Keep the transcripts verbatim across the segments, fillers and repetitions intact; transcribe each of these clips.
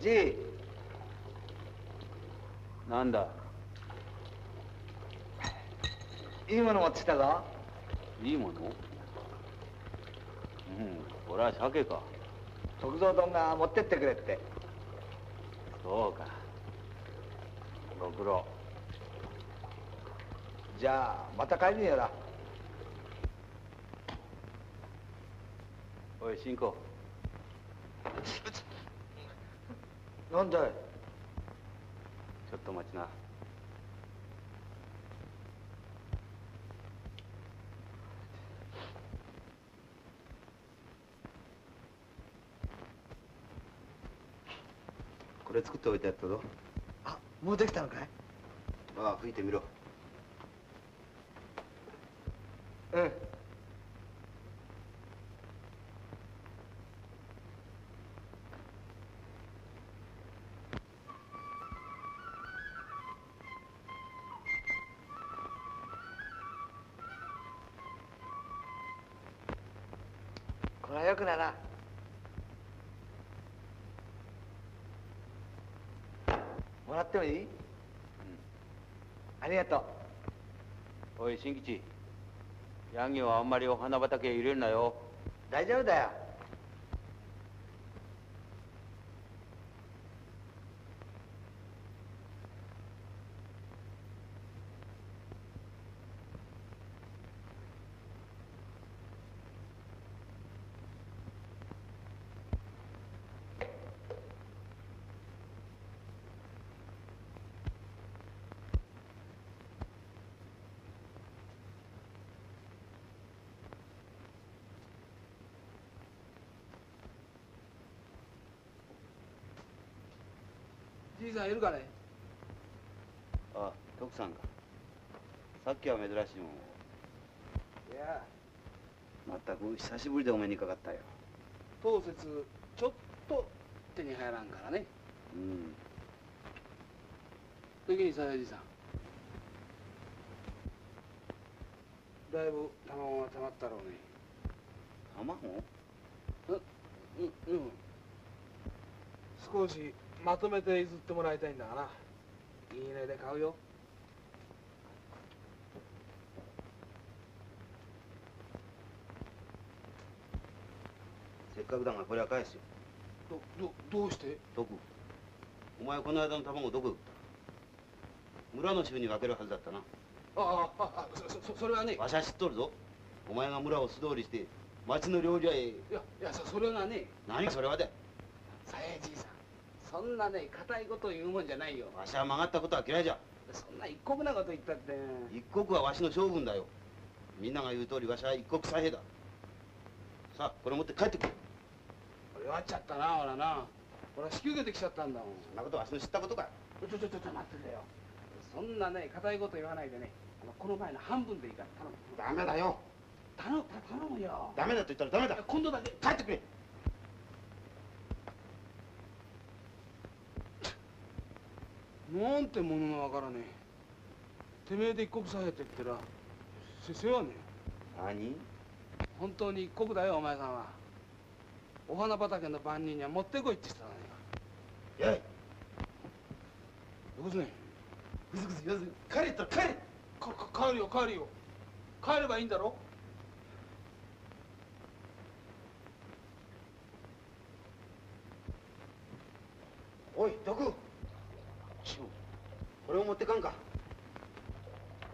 じ、なんだ、いいもの持ってきたか。いいもの、うん、これは鮭か。徳蔵丼が持ってってくれって。そうか、ご苦労。じゃあまた帰りにやら。おい、進行。なんだい。ちょっと待ちな。これ作っておいてやったぞ。あ、もうできたのかい。ああ、吹いてみろ。うん、これはよくないな。もらってもいい？うん、ありがとう。おい、新吉、ヤギはあんまりお花畑へ入れるなよ。大丈夫だよ。じいさんいるかね。あ、徳さんか。さっきは珍しいもん。いや、まったく久しぶりでお目にかかったよ。当節ちょっと手に入らんからね。うん。時にさやじいさん、だいぶ卵がたまったろうね。卵？う、う、うん、少しまとめて譲ってもらいたいんだがな。いいねで買うよ。せっかくだからこれは返すよ。ど、ど、どうして？徳、お前この間の卵どこ売った？村の衆に分けるはずだったな。ああ、ああ、そ、それはね。わしゃ知っとるぞ。お前が村を素通りして町の料理屋へ。いや、いや、そ、それはね。何それはで。さえじいさん、そんなね、固いことを言うもんじゃないよ。わしは曲がったことは嫌いじゃ。そんな一国なこと言ったって。一国はわしの将軍だよ。みんなが言う通り、わしは一国再兵だ。さあ、これ持って帰ってくる。弱っちゃったな、ほらな。俺は引き受けてきちゃったんだもん。そんなことわしの知ったことか。ちょちょちょちょ待ってくれよ。そんなね、固いこと言わないでね。この前の半分でいいから頼む。ダメだよ。頼む、頼むよ。ダメだと言ったらダメだ。今度だけ帰ってくれ。なんてものがわからねえ。てめえで一国さえてってらせ世話ねえ。何？本当に一国だよ、お前さんは。お花畑の番人には持ってこいってしたらねえか。やい、よこすね。ぐずぐず言わずに帰れったら帰れ。かか帰るよ、帰るよ。帰ればいいんだろ。おい、毒、これを持ってかんか。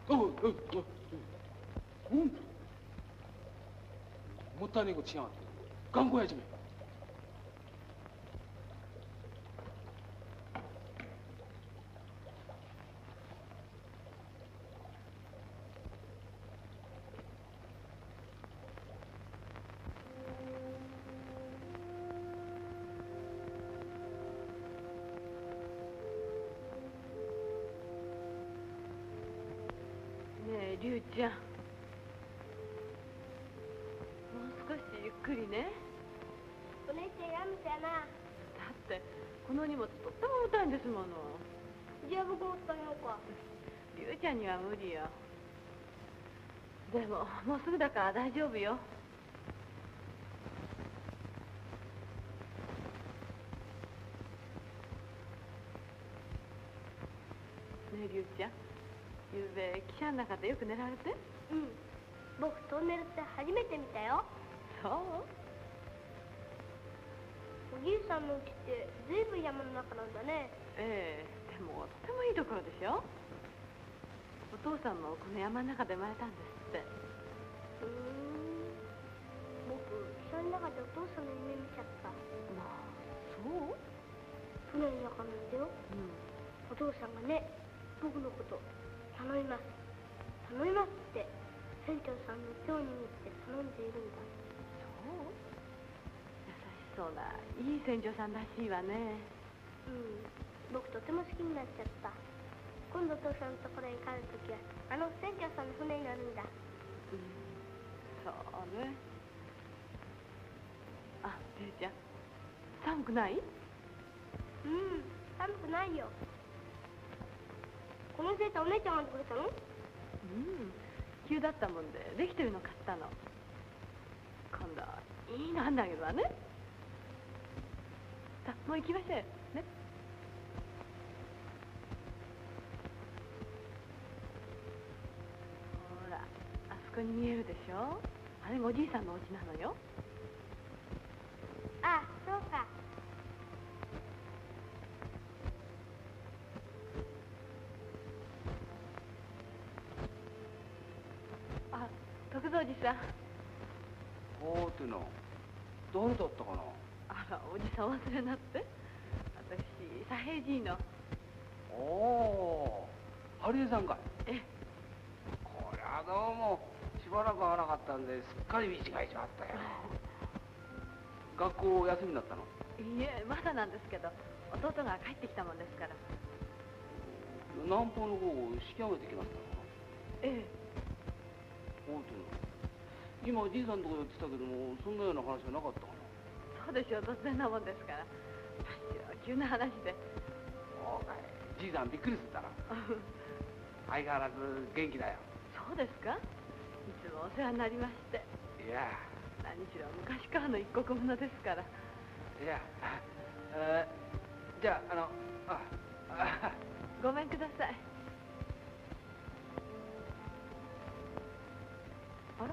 おうおうおう、うん、もったいねえことしやがって。頑固やじめ。龍ちゃん、もう少しゆっくりね。お姉ちゃんやむじゃな。だってこの荷物とっても重たいんですもの。じゃあ僕持ったよか。龍ちゃんには無理よ。でももうすぐだから大丈夫よ。ね、竜ちゃん。ゆうべ汽車の中でよく寝られて？うん、僕トンネルって初めて見たよ。そう？おじいさんの家ってずいぶん山の中なんだね。ええ、でもとてもいいところでしょ。お父さんもこの山の中で生まれたんですって。うーん、僕汽車の中でお父さんの夢見ちゃった。まあ、そう？船の中なんだよ。うん、お父さんがね、僕のこと頼みます頼みますって船長さんの今日に行って頼んでいるんだ。そう？優しそうな、いい船長さんらしいわね。うん、僕とても好きになっちゃった。今度お父さんのところへ帰るときはあの船長さんの船になるんだ。うん、そうね。あ、りゅうちゃん、寒くない？うん、寒くないよ。このセーターお姉ちゃんがってくれたの？うん、急だったもんでできてるの買ったの。今度いいのあんだけどね。さあ、もう行きましょうよね。ほら、あそこに見えるでしょ。あれがおじいさんのお家なのよ。ああ、そうか。おじさん。おーってな、誰だったかな。あら、おじさん忘れなって。私、左平爺の。おー、ハリエさんかい。ええ、こりゃどうもしばらく会わなかったんですっかり見違えちゃったよ。学校休みになったの？いえ、まだなんですけど、弟が帰ってきたもんですから。南方の方を引き上げてきましたのかな。ええ。本当に今おじいさんのところで言ってたけども、そんなような話はなかったかな。そうでしょう、突然なもんですから。私は急な話で。そうかい、じいさんびっくりするだな。相変わらず元気だよ。そうですか。いつもお世話になりまして。いや、何しろ昔からの一国ものですから。いや、えー、じゃああのああごめんください。あら、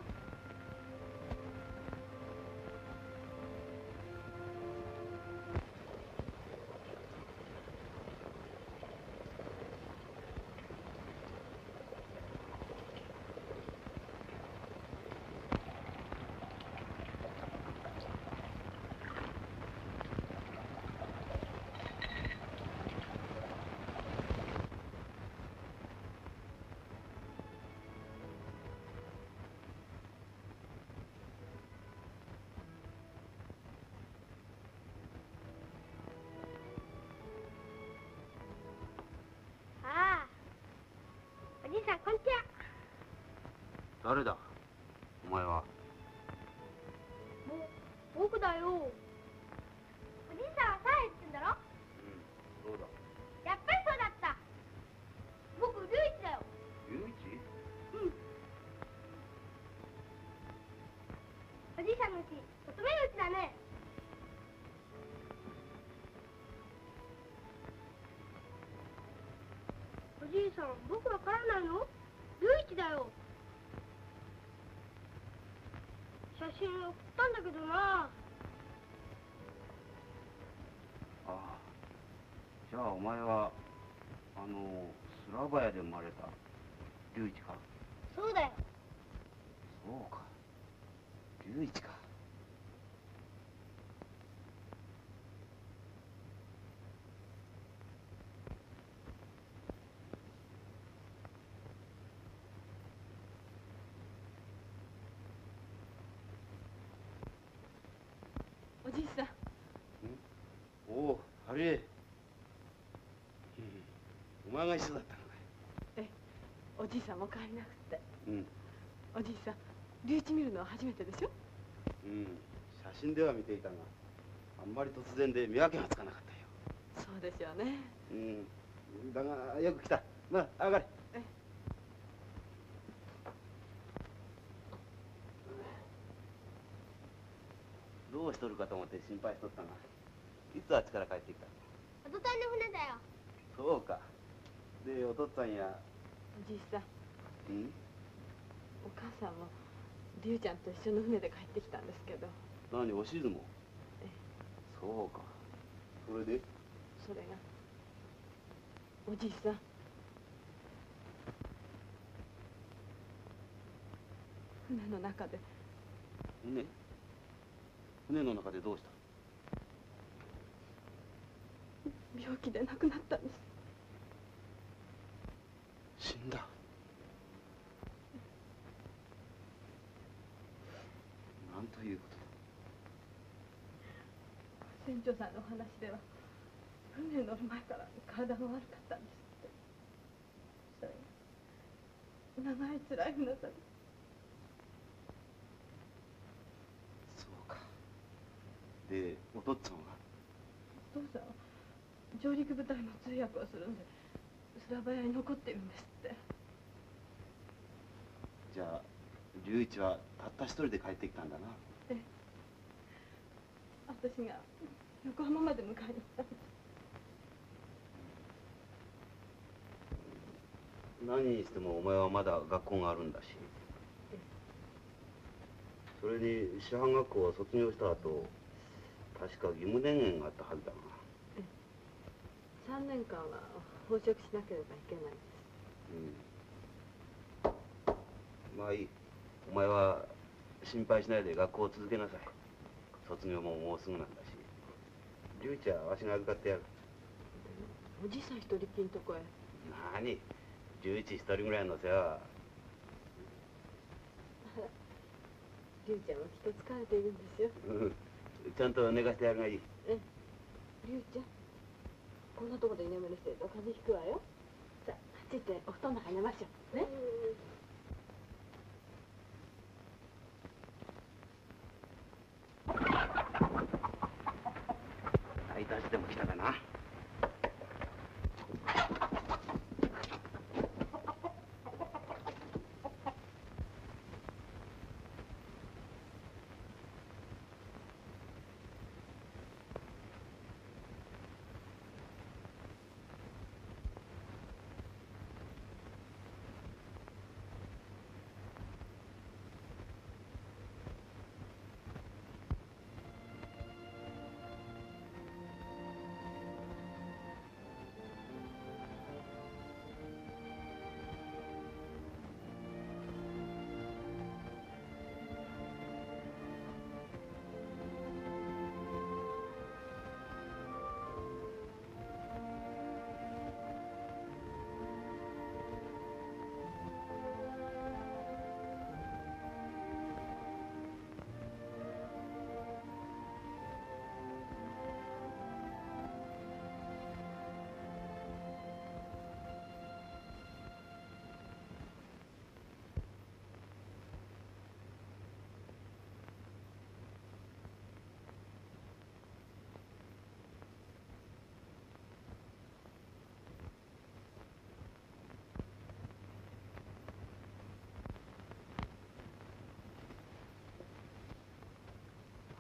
こんにちは。誰だお前は。ぼ僕だよ。おじいさんはサーヤってんだろ。うん、そうだ。やっぱりそうだった。僕、龍一だよ。龍一？うん。おじいさんのうち、乙女のうちだね。おじいさん、僕わからないの？龍一だよ。写真送ったんだけどな。ああ、じゃあお前はあのスラバヤで生まれた龍一か。そうだよ。そうか、龍一か。あれ、うん、お前が一緒だったのかい。え、おじいさんも変わりなくって。うん。おじいさん、龍一見るのは初めてでしょ？うん、写真では見ていたが、あんまり突然で見分けがつかなかったよ。そうですよね。うん、だが、よく来た。まあ、上がれ。え、どうしとるかと思って心配しとったが。いつあっちから帰ってきた？おとといの船だよ。そうか。で、お父さんやおじいさん、うん、お母さんも竜ちゃんと一緒の船で帰ってきたんですけど。何、おしずも？ええ、そうか。それで？それがおじいさん、船の中で。船？船の中でどうした？病気で亡くなったんです。死んだ。なんということだ。船長さんのお話では、船に乗る前から体が悪かったんですって。それが長い辛い船旅。そうか。で、お父さんは？お父さんは上陸部隊の通訳をするんで、スラバヤに残っているんですって。じゃあ龍一はたった一人で帰ってきたんだな。ええ、私が横浜まで迎えに行ったんです。何にしてもお前はまだ学校があるんだし、ええ、それに師範学校を卒業した後、確か義務電源があったはずだな。ええ、さんねんかんは報職しなければいけないです。うん、まあいい。お前は心配しないで学校を続けなさい。卒業ももうすぐなんだし、龍ちゃんはわしが預かってやる。おじいさん一人きりのとこへ。なに、龍一一人ぐらいの世話。龍ちゃんはきっと疲れているんですよ。ちゃんと寝かしてやるがいい。え、龍ちゃん、こんなとこで居眠りしてると風邪ひくわよ。さあ、あっち行ってお布団の中寝ましょうね。配達でも来たかな。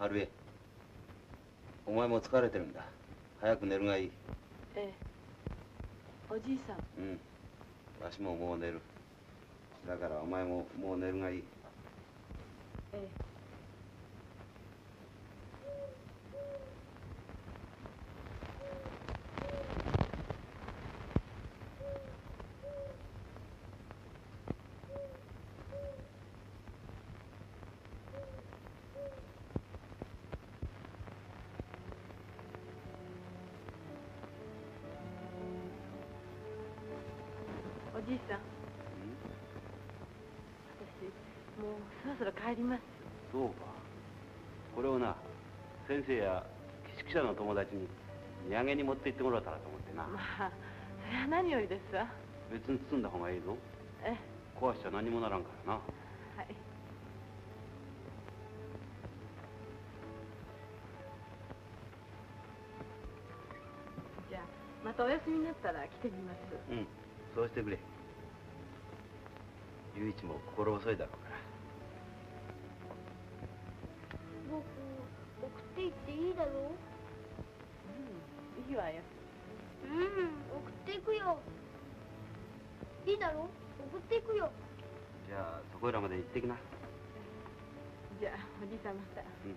春江、お前も疲れてるんだ。早く寝るがいい。ええ、おじいさん。うん、わしももう寝る。だからお前ももう寝るがいい。ええ。おじいさん、私もうそろそろ帰ります。そうか。これをな、先生や寄宿舎の友達に土産に持って行ってもらったらと思ってな。まあ、それは何よりですわ。別に包んだ方がいいぞ。ええ、壊しちゃ何もならんからな。はい。じゃあまたお休みになったら来てみます。うん、そうしてくれ。龍一も心細いだろうから。僕、送っていっていいだろう？うん、いいわよ。うん、送っていくよ。いいだろ、送っていくよ。じゃあそこいらまで行ってきな。じゃあおじいさんまた。うん、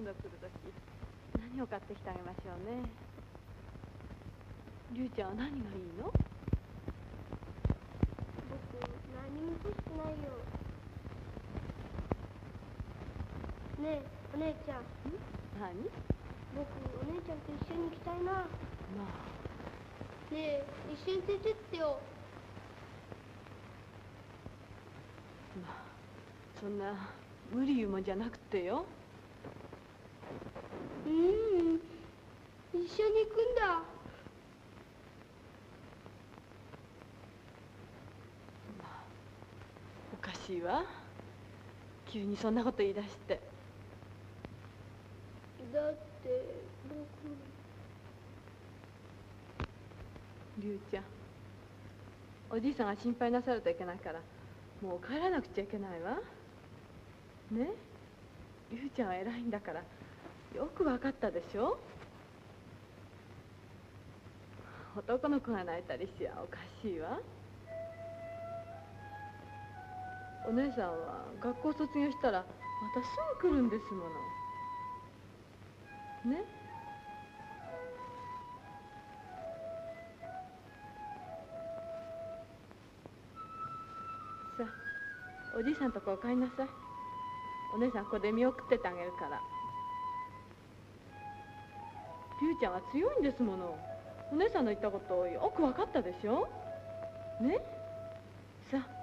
今度来るとき何を買ってきてあげましょうね。りゅうちゃんは何がいいの？僕何も欲しくないよ。ねえお姉ちゃん。ん？何？僕お姉ちゃんと一緒に行きたいな。まあ。ねえ一緒に連れてってよ。まあそんな無理言うもんじゃなくてよ。うん、一緒に行くんだ。おかしいわ、急にそんなこと言い出して。だって僕、りゅうちゃん、おじいさんが心配なさるといけないから、もう帰らなくちゃいけないわね。りゅうちゃんは偉いんだからよくわかったでしょ。男の子が泣いたりしやおかしいわ。お姉さんは学校卒業したらまたすぐ来るんですものね。さあおじいさんとこお帰りなさい。お姉さんここで見送っててあげるから。りゅうちゃんは強いんですもの。お姉さんの言ったことよく分かったでしょね。さあ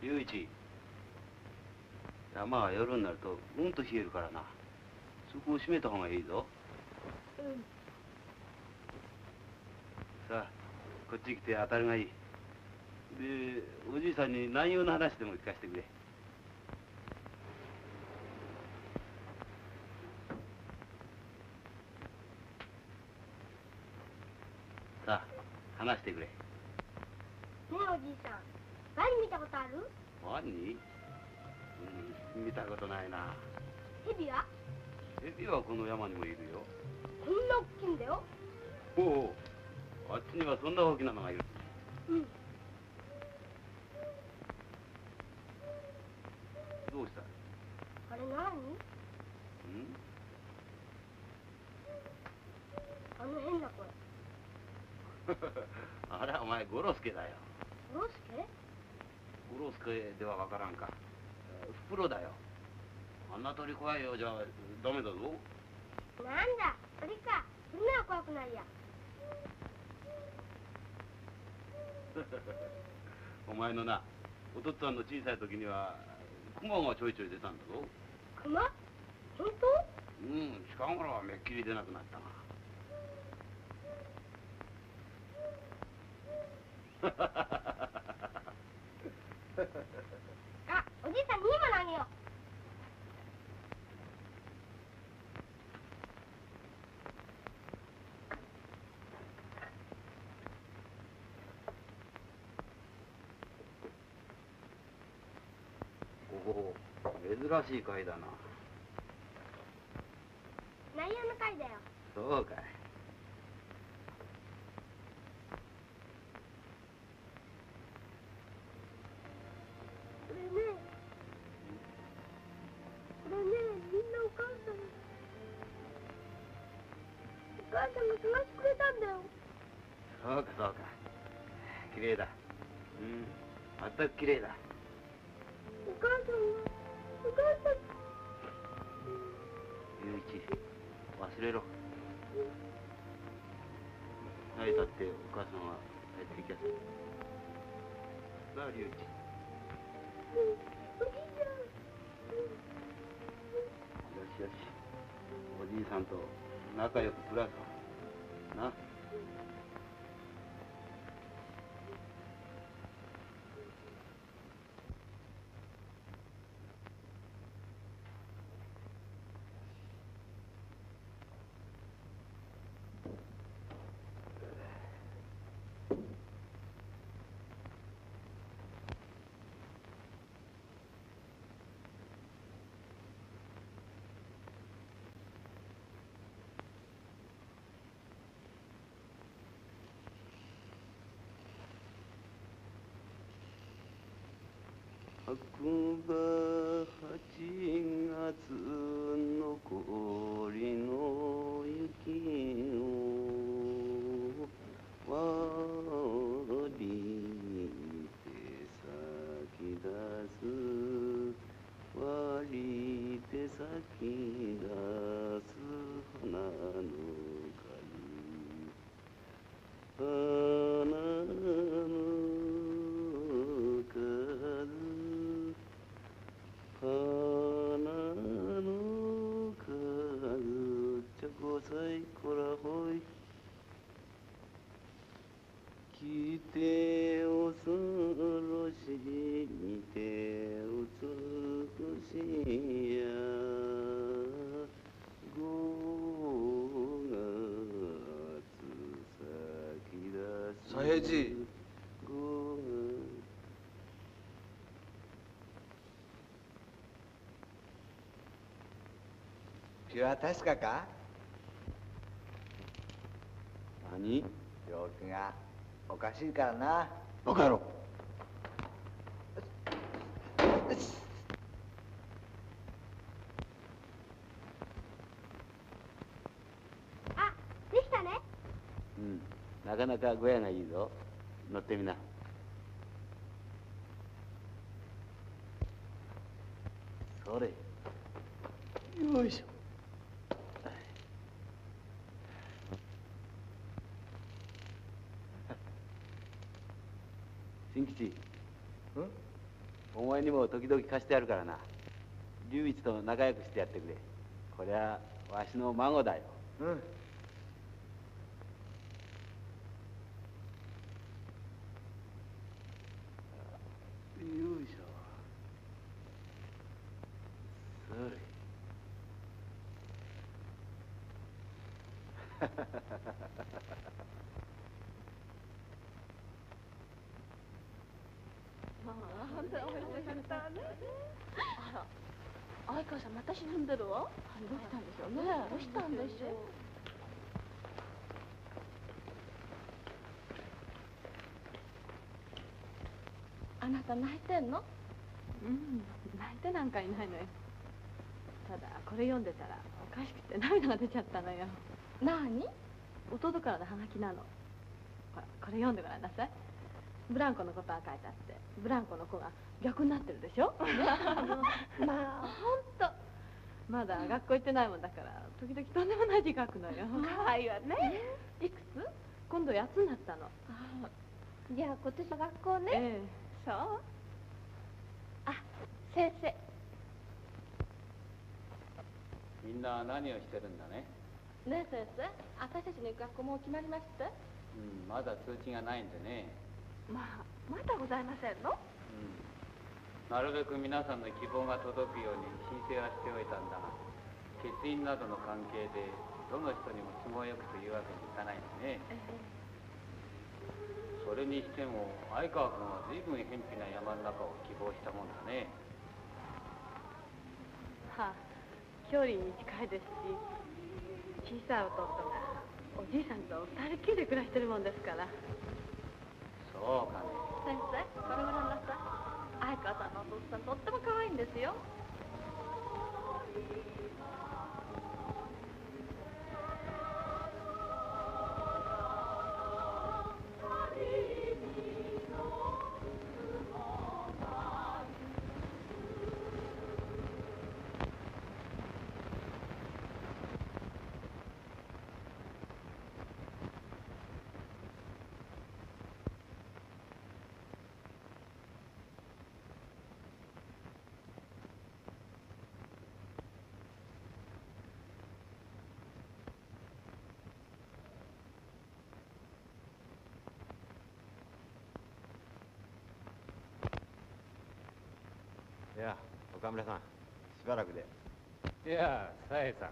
龍一、山は夜になるとうんと冷えるからな、そこを閉めた方がいいぞ。うん。さあこっち来て当たりがいい。でおじいさんに内容の話でも聞かせてくれ。さあ話してくれ。ねえおじいさん、ワニ見たことある？ワニ？うん、見たことないな。ヘビは？ヘビはこの山にもいるよ。こんな大きいんだよ。おお、あっちにはそんな大きなのがいる。うん。どうした？あれ何？うん？あの変な声。あれはお前ゴロスケだよ。ゴロスケ？ゴロスケではわからんか。フクロだよ。あんな鳥怖いよ。じゃあダメだぞ。なんだ鳥か。そんなは怖くないや。お前のな、お父っつぁんの小さい時にはクマがちょいちょい出たんだぞ。クマ？本当？うん、近頃はめっきり出なくなったな。あ、おじいさんに今投げよう。珍しい会だな。内容の会だよ。そうかい。これね、これね、みんなお母さんに、お母さんが探してくれたんだよ。そうかそうか。綺麗だ。うん、全く綺麗だ。お母さんは。お母さん。龍一、忘れろ。泣いたってお母さんは帰ってきやすい。なあ龍一。おじいちゃん。よしよし、おじいさんと仲良く暮らそうな。白馬はちがつの氷の雪を割り手先出す、割り手先出す花の数、花の花の数、ちょこさいこらほい、来て恐ろしい、見て美しいや、ごがつ先出す。佐平次。確かか？何？病気がおかしいからな。バカ野郎。あ、できたね。うん、なかなか小屋がいいぞ。乗ってみな。それ。よいしょ。お前にも時々貸してやるからな。龍一と仲良くしてやってくれ。こりゃわしの孫だよ。うん。よいしょ。それ。まあ、本当においしかったね。あら、相川さんまた沈んでるわ。どうしたんでしょうね。どうしたんでしょう。あなた泣いてんの？うん、泣いてなんかいないのよ。ただこれ読んでたらおかしくて涙が出ちゃったのよ。なに？弟からのハガキなの。ほら、これ読んでごらんなさい。ブランコのことは書いてあって、ブランコの子が逆になってるでしょ？まあ、ほんと。まだ学校行ってないもんだから、時々とんでもない字書くのよ。かわいいわね。いくつ？今度やつになったの。ああ、じゃあ今年は学校ね。ええ。そう。あ、先生、みんな何をしてるんだね。ねえ先生、私たちの行く学校もう決まりまして。うん、まだ通知がないんでね。まあ、まだございませんの。うん、なるべく皆さんの希望が届くように申請はしておいたんだが、欠員などの関係でどの人にも都合よくというわけにいかないんでね。ええ。それにしても相川君は随分偏僻な山の中を希望したもんだね。はあ、距離に近いですし、小さい弟がおじいさんと二人きりで暮らしてるもんですから。そうかね。先生、これご覧なさい。相川さんのお父さん、とっても可愛いんですよ。いや、岡村さん、しばらくで。いや、さえさん、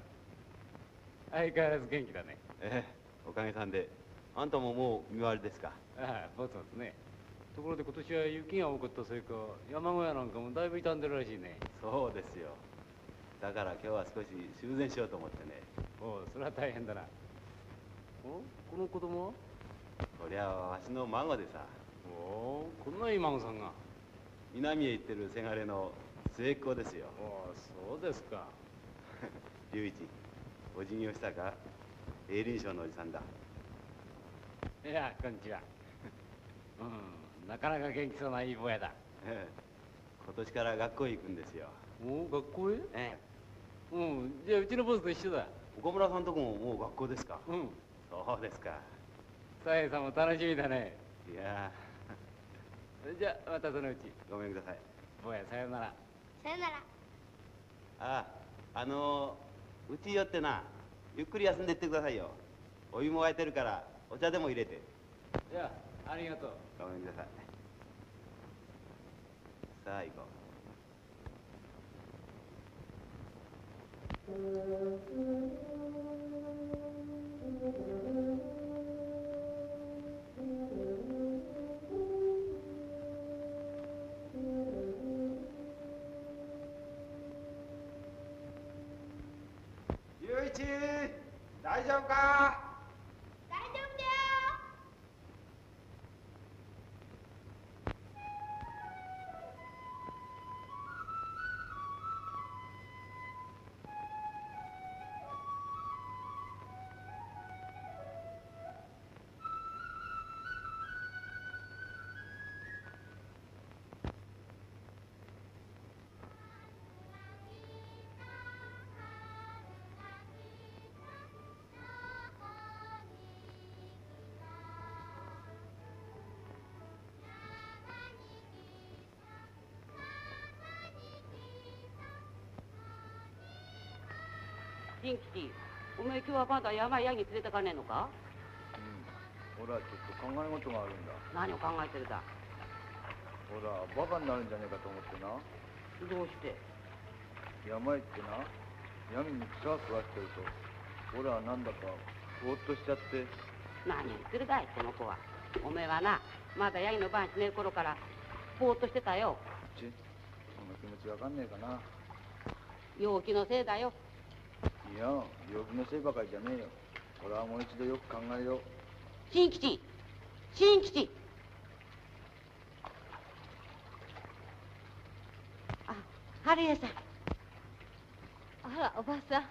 相変わらず元気だね。ええ、おかげさんで。あんたももう見回りですか。ああ、ぼつぼつね。ところで今年は雪が多かったせいか、山小屋なんかもだいぶ傷んでるらしいね。そうですよ。だから今日は少し修繕しようと思ってね。おう、それは大変だな。お、この子供は？こりゃわしの孫でさ。おお、こんないい孫さんが。南へ行ってるせがれの末っ子ですよ。おお、そうですか。龍一、お辞儀をしたか。栄林賞のおじさんだ。いや、こんにちは。うん、なかなか元気そうないい坊やだ。今年から学校へ行くんですよ。おお、学校へ？ええ。うん、じゃあうちのボスと一緒だ。岡村さんとこももう学校ですか。うん。そうですか。さえさんも楽しみだね。いやー。じゃあまたそのうち。ごめんください。坊や、さよなら。さよなら。ああ、あのー、うち寄ってな、ゆっくり休んでいってくださいよ。お湯も沸いてるからお茶でも入れて。じゃあ、ありがとう。ごめんください。さあ行こう。大丈夫か？大丈夫だよ。金吉、お前今日はまだ山やに連れてかねえのか？うん、俺はちょっと考え事があるんだ。何を考えてるだ？ほら、バカになるんじゃねえかと思ってな。どうして？山へ行ってな、闇にくわくわしてると、俺はなんだかぼーっとしちゃって。何言ってるだい、この子は。おめえはな、まだヤギの番しねえ頃からぼーっとしてたよ。ちっ、そんな気持ちわかんねえかな。陽気のせいだよ。いや、陽気のせいばかりじゃねえよ。俺はもう一度よく考えよう。新吉、新吉。あ、春江さん。あら、おばさん。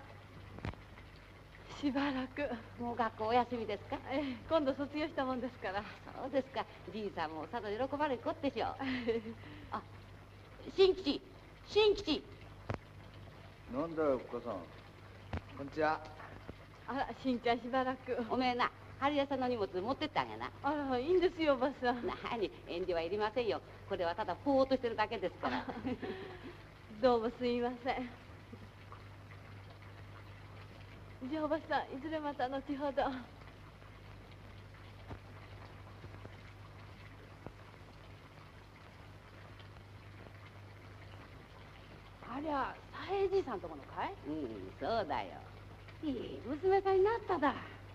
しばらく。もう学校お休みですか？ええ、今度卒業したもんですから。そうですか。じいさんもさぞ喜ばれるこってしょう。あ、新吉、新吉。なんだよ、お母さん。こんにちは。あら、しんちゃん、しばらく。おめえな、春屋さんの荷物持ってってあげな。あら、いいんですよ、おばさん。なに、遠慮はいりませんよ。これはただぼーっとしてるだけですから。どうもすいません。じゃあおばさん、いずれまた後ほど。ありゃ、佐江じいさんとこのかい？うん、そうだよ。いい娘さんになっただ。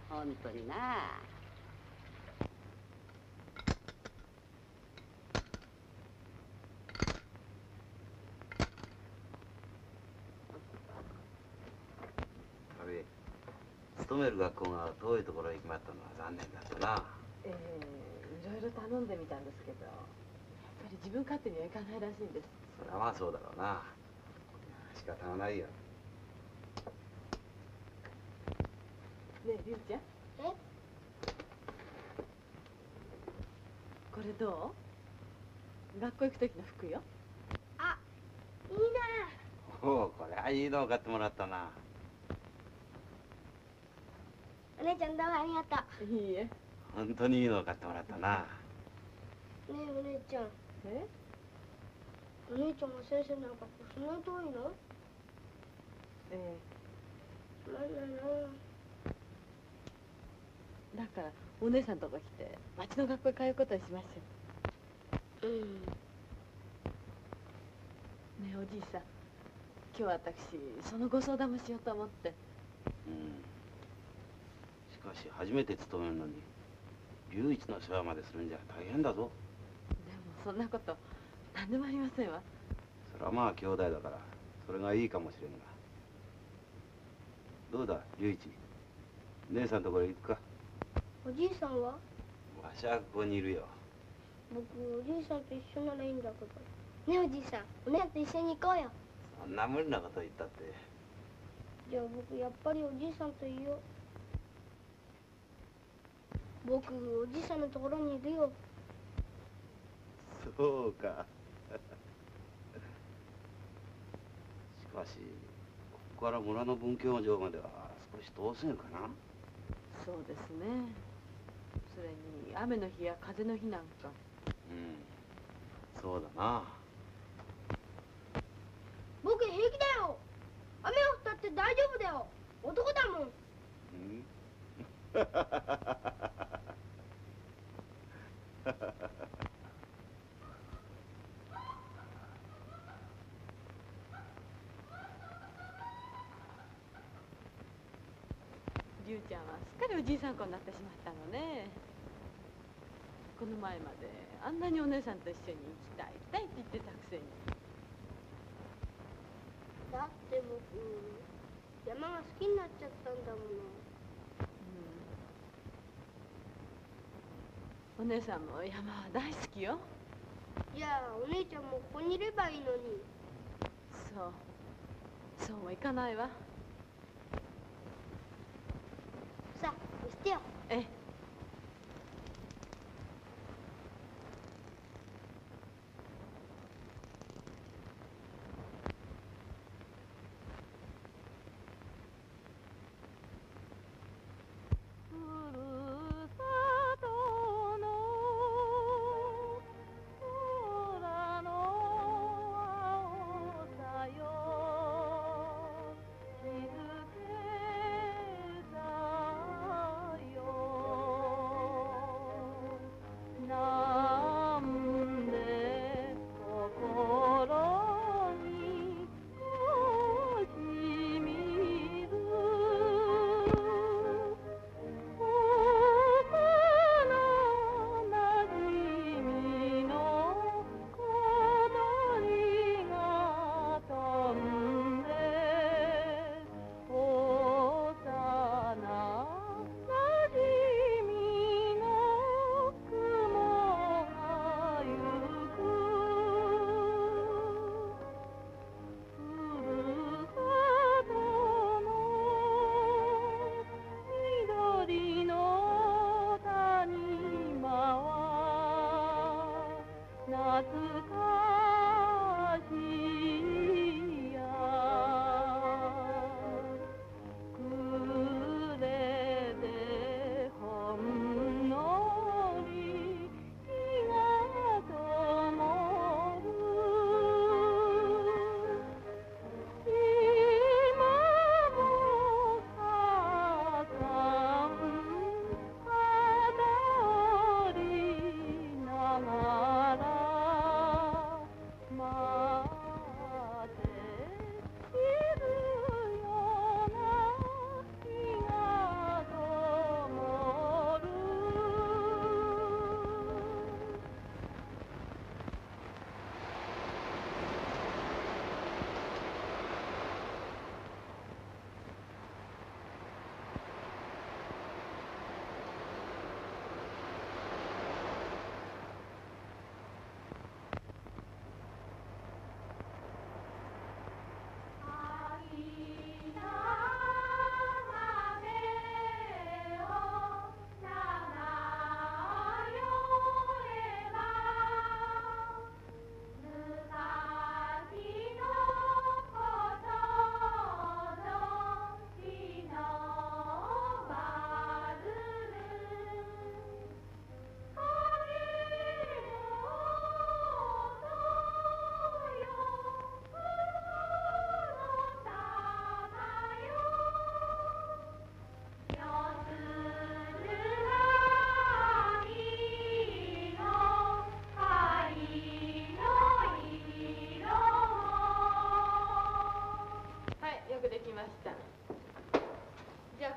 本当にな。阿部、勤める学校が遠いところへ決まったのは残念だったな。ええ、いろいろ頼んでみたんですけど、やっぱり自分勝手にはいかないらしいんです。それはまあそうだろうな。仕方がないよ。ねえ、りゅうちゃん。え？これどう？学校行く時の服よ。あ、いいなあ。おお、これはいいのを買ってもらったな。お姉ちゃん、どうもありがとう。いいえ。本当にいいのを買ってもらったな。ねえ、お姉ちゃん。え？お姉ちゃんも先生なんかそんな遠いの？ええ。なんなの？だからお姉さんとこ来て町の学校へ通うことにしましょう。うん。ねえ、おじいさん、今日私そのご相談もしようと思って。うん。しかし初めて勤めるのに龍一の世話までするんじゃ大変だぞ。でもそんなこと何でもありませんわ。それはまあ兄弟だからそれがいいかもしれんが。どうだ龍一、姉さんところへ行くか？おじいさんは？わしはここにいるよ。僕、おじいさんと一緒ならいいんだけど。ねえおじいさん、お姉と一緒に行こうよ。そんな無理なこと言ったって。じゃあ僕やっぱりおじいさんといよう。僕、おじいさんのところにいるよ。そうか。しかしここから村の文教場までは少し遠すぎるかな。そうですね。それに雨の日や風の日なんか。うん、そうだな。僕平気だよ。雨が降ったって大丈夫だよ。男だもん。うん。ゆうちゃんはすっかりおじいさん子になってしまったのね。この前まであんなにお姉さんと一緒に行きたい行きたいって言ってたくせに。だって僕山が好きになっちゃったんだもの。うん、お姉さんも山は大好きよ。じゃあお姉ちゃんもここにいればいいのに。そうそうもいかないわ。さあ、見せてよ。ええ。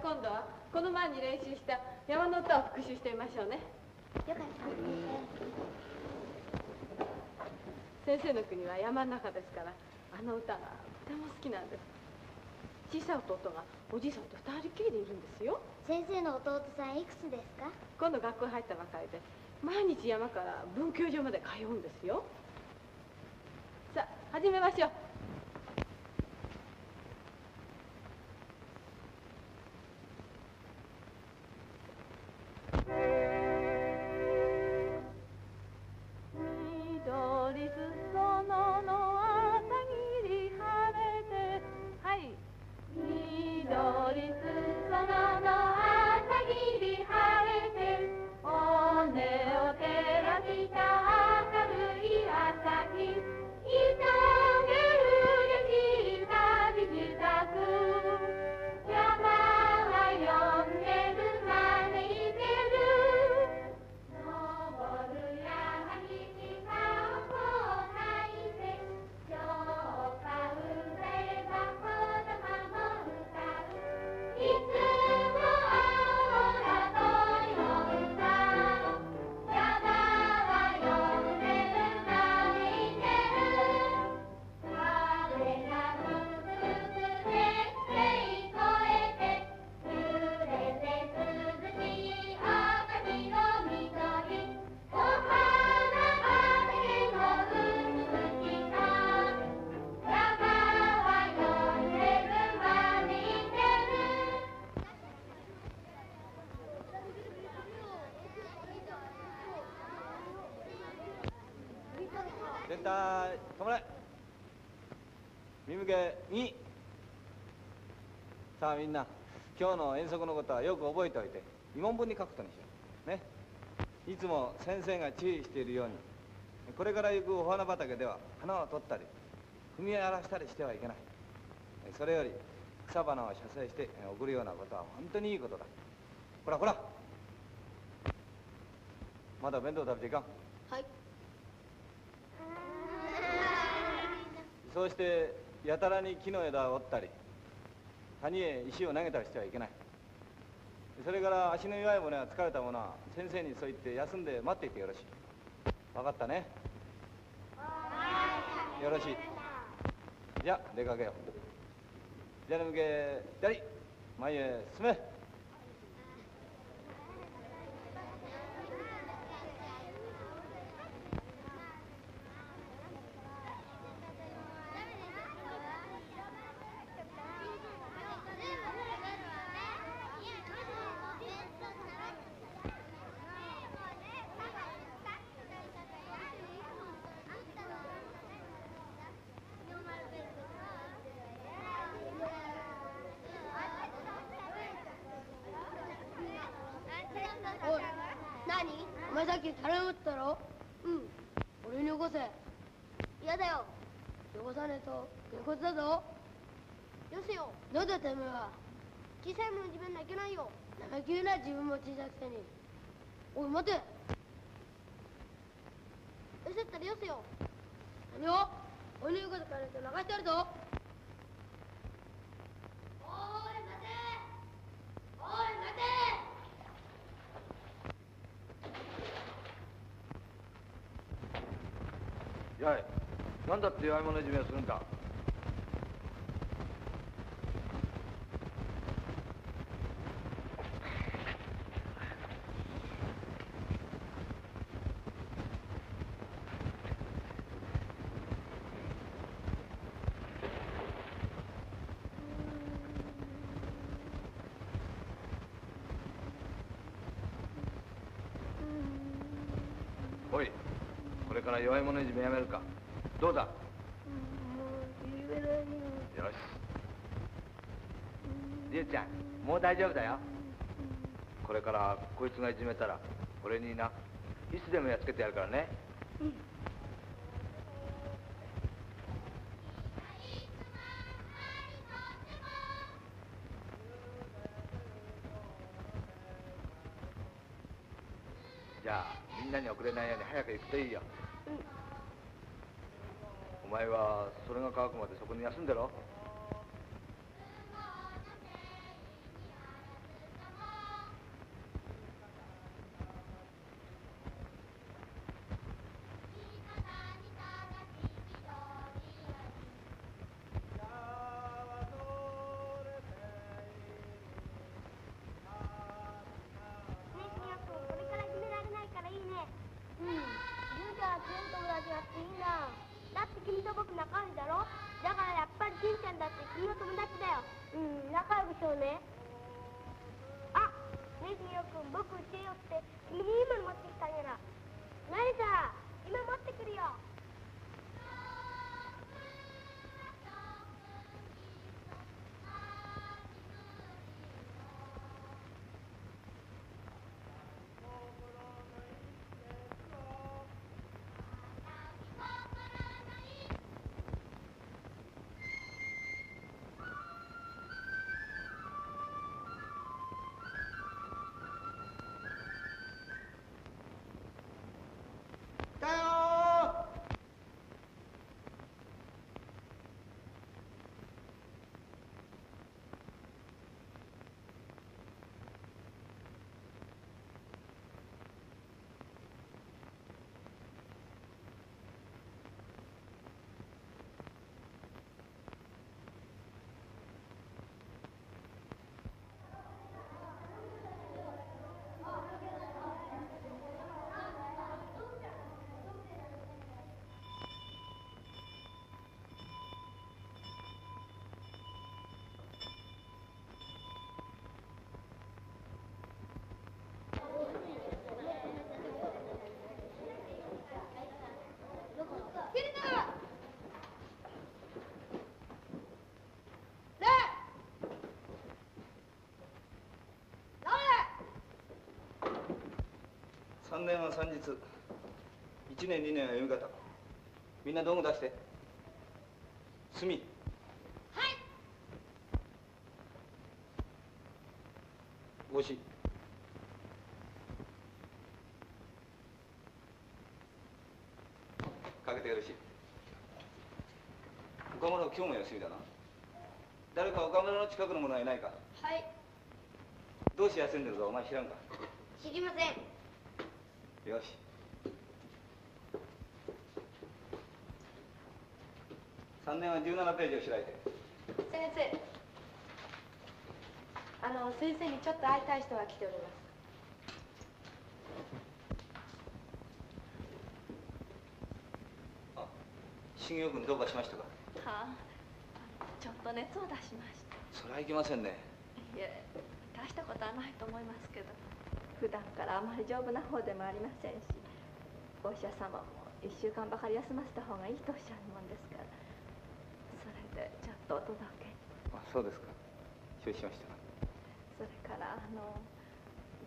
今度はこの前に練習した山の歌を復習してみましょうね。よかった。先生の国は山の中ですから、あの歌がとても好きなんです。小さい弟がおじいさんと二人きりでいるんですよ。先生の弟さんいくつですか？今度学校入ったばかりで、毎日山から文教場まで通うんですよ。さあ始めましょう。さあみんな、今日の遠足のことはよく覚えておいて、疑問文に書くことにしようね。いつも先生が注意しているように、これから行くお花畑では花を取ったり踏み荒らしたりしてはいけない。それより草花を写生して送るようなことは本当にいいことだ。ほらほら、まだ弁当食べていかん。はい。そうしてやたらに木の枝を折ったり谷へ石を投げたりしてはいけない。それから足の弱い者や疲れた者は先生にそう言って休んで待っていてよろしい。分かったね？よろしい。じゃあ出かけよう。じゃあ向け左、前へ進め。前だけ頼むったろ。うん、俺によこせ。嫌だよ。よこさねえとげこつだぞ。よせよ。なんだてめえは。小さいもの自分泣けないよ。生意気言うな、自分も小さくせに。おい待て。よせったらよせよ。何を。俺の言うことから言うと流してやるぞ。やい、なんだって弱い者いじめをするんだ。おい、これから弱い者いじめやめるか。どうだ。もう言えないよ。よし、りゅうちゃん、もう大丈夫だよ。これからこいつがいじめたら俺にないつでもやっつけてやるからね。うん。じゃあみんなに遅れないように早く行くといいよ。うん。お前はそれが乾くまでそこに休んでろ。さんねんはさんにち、いちねんにねんは夕方。みんな道具出して。炭。はい。帽子。かけてよろしい。岡村、今日も休みだな。誰か岡村の近くの者はいないか。はい。どうして休んでるぞ、お前知らんか。知りません。よし。さんねんはじゅうななページを開いて。先生、あの先生にちょっと会いたい人が来ております。あ、茂雄君どうかしましたか。はあ、ちょっと熱を出しました。それはいけませんね。いえ、出したことはないと思いますけど、普段からあまり丈夫な方でもありませんし、お医者様もいっしゅうかんばかり休ませた方がいいとおっしゃるもんですから、それでちょっとお届けに。あ、そうですか。承知しました。それからあの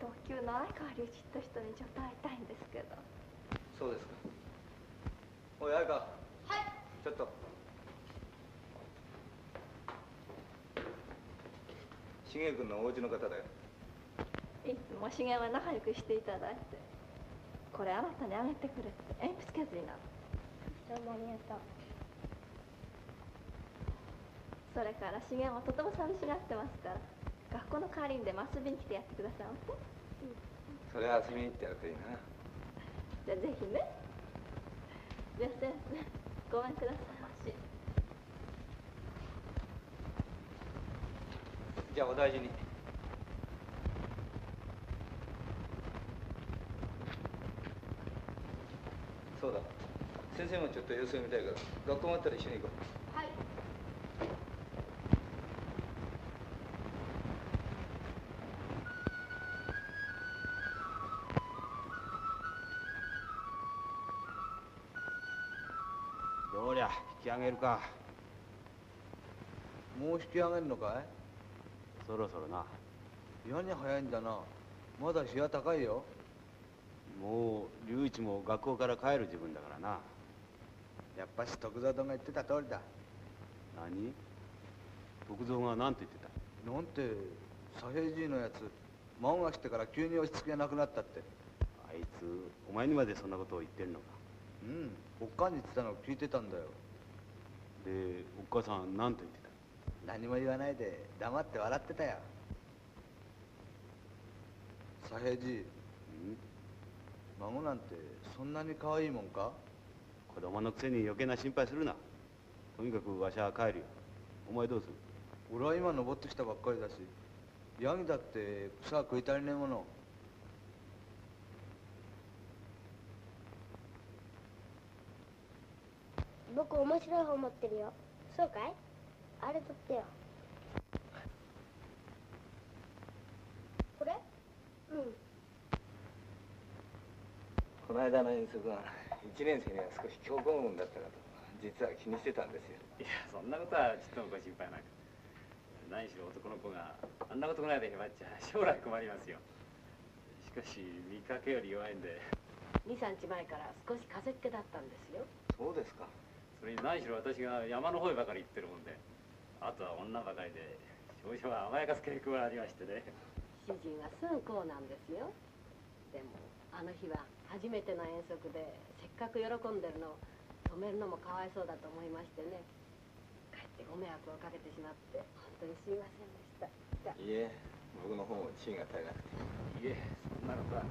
同級の相川隆一って人にちょっと会いたいんですけど。そうですか。おい相川。はい。ちょっと茂君のお家の方だよ。いつも茂は仲良くしていただいて、これあなたにあげてくれって鉛筆削りなの。どうもありがとう。それから茂もとても寂しがってますから、学校の代わりにでも遊びに来てやってください。それは遊びに行ってやるといいな。じゃあぜひね。じゃあ先生ごめんください。じゃあお大事に。そうだ、先生もちょっと様子を見たいから、学校終わったら一緒に行こう。はい。どりゃ引き上げるか。もう引き上げるのかい。そろそろな。嫌に早いんだな。まだ日は高いよ。もう龍一も学校から帰る時分だからな。やっぱし徳蔵殿が言ってた通りだ。何？徳蔵が何て言ってた？なんて左平爺のやつ、孫が来てから急に押しつけがなくなったって。あいつお前にまでそんなことを言ってるのか。うん、おっかんに言ってたのを聞いてたんだよ。でおっかさん何て言ってた？何も言わないで黙って笑ってたよ。左平爺、孫なんてそんなに可愛いもんか。子供のくせに余計な心配するな。とにかくわしは帰るよ。お前どうする？俺は今登ってきたばっかりだし、ヤギだって草は食い足りねえもの。僕面白い本持ってるよ。そうかい？あれ取ってよ。これ？うん。この間の遠足はいちねん生には少し強行軍だったかと実は気にしてたんですよ。いや、そんなことはちょっとご心配なく。何しろ男の子があんなことないで粘っちゃ将来困りますよ。しかし見かけより弱いんで。にさんにちまえから少し風邪っ気だったんですよ。そうですか。それに何しろ私が山の方へばかり行ってるもんで、あとは女ばかりで少々は甘やかす傾向がありましてね。主人はすぐこうなんですよ。でもあの日は初めての遠足で、せっかく喜んでるのを止めるのもかわいそうだと思いましてね、かえってご迷惑をかけてしまって本当にすみませんでした。いえ、僕の方も地位が足りなくて。いえ、そんなのか。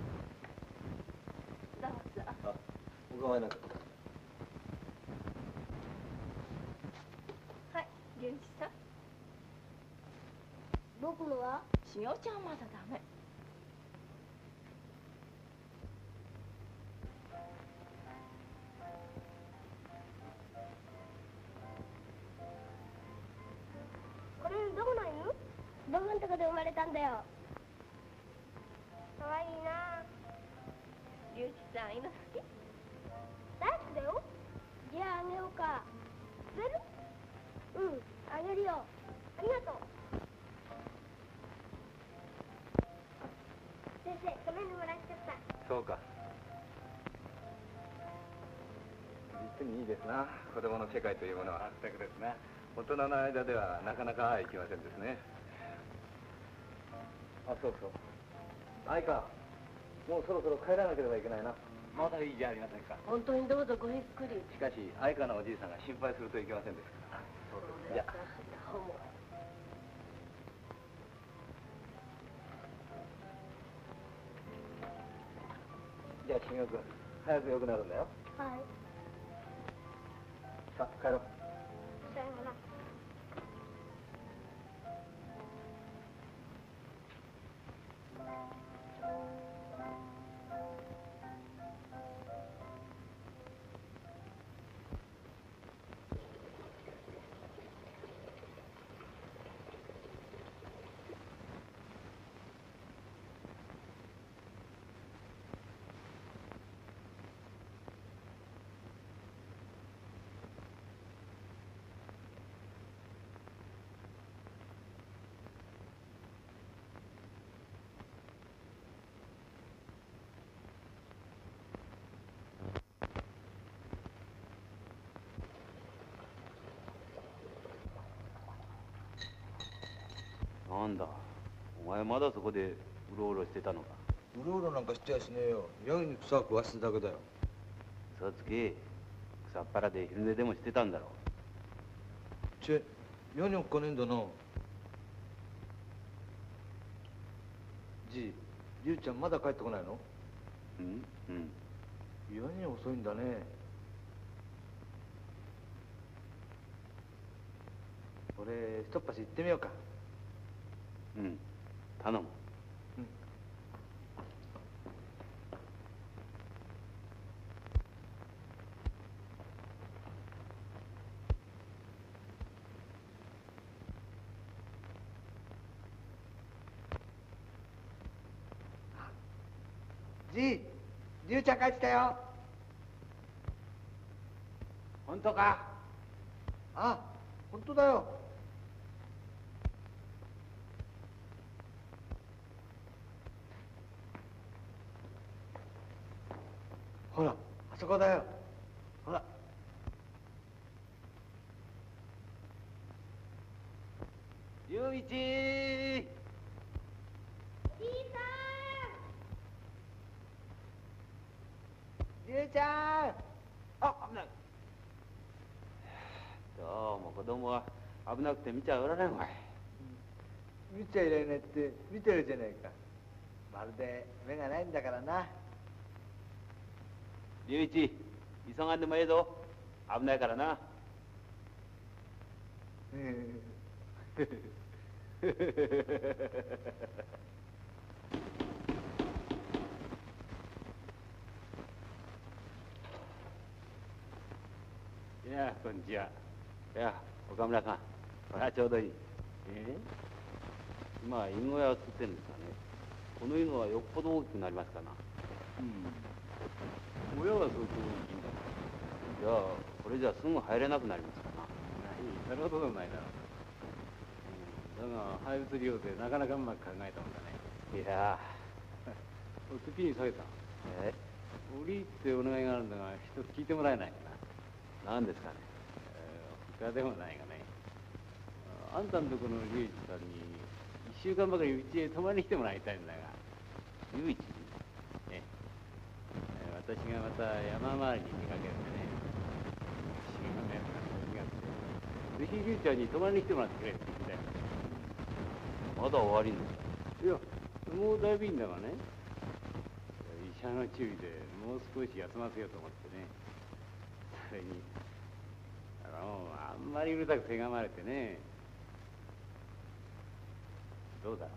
どうぞ。あ、お構いなく。はい、龍一さん。僕のはしげおちゃんまだダメ。僕のとこで生まれたんだよ。可愛いな。龍一さん、犬好き？大好きだよ。じゃああげようか。くれる？うん、あげるよ。ありがとう。先生、ごめんね、もらっちゃった。そうか。実にいいですな、子供の世界というものは。全くですね。大人の間ではなかなかいきませんですね。あ、そうそう。相川、もうそろそろ帰らなければいけないな。まだいいじゃありませんか。本当にどうぞごゆっくり。しかし、相川のおじいさんが心配するといけませんですから。そうですね。じゃあ。じゃあ、新君、早く良くなるんだよ。はい。さあ、帰ろう。さようなら。なんだ、お前まだそこでうろうろしてたのか。うろうろなんかしてやしねえよ。ヤギに草食わしてただけだよ。嘘つき、草っ腹で昼寝でもしてたんだろう。ちぇ、ヤギおっかねえんだな。じい、りゅうちゃんまだ帰ってこないの？うんうん。ヤギ遅いんだね。俺、ひとっ走行ってみようか。うん、頼む。じい、りゅうちゃん帰ってきたよ。本当か？あ、本当だよ。ほら、あそこだよ。ほら。りゅういちー。じいさん。りゅうちゃん、あ、危ない。どうも子供は危なくて見ちゃおらないわ。見ちゃいられないって見てるじゃないか。まるで目がないんだからな。りゅういち、急がんでもええぞ。危ないからな。いやあ、こんにちは。いやあ、岡村さん。これはちょうどいい。ええー、今、犬小屋を作ってるんですかね。この犬はよっぽど大きくなりますかな。うん。親は相当大きいんだ。じゃあ、これじゃすぐ入れなくなりますかな。ない、そんなことないだろう。うん、だが、廃物利用でなかなかうまく考えたもんだね。いやー。スピン下げた。ええ。折りってお願いがあるんだが、一つ聞いてもらえない。なんですかね。他でもないがね。あんたんとこの龍一さんにいっしゅうかんばかりうちへ泊まりに来てもらいたいんだが。龍一？ええ。私がまた山回りに出かけるんでね。いっしゅうかんのやつが違って。ぜひ龍ちゃんに泊まりに来てもらってくれって言ってたよ。まだ終わりんですか？いや、もうだいぶいいんだがね。医者の注意でもう少し休ませようと思ってね。それにあのあんまりうるさくせがまれてね。どうだ、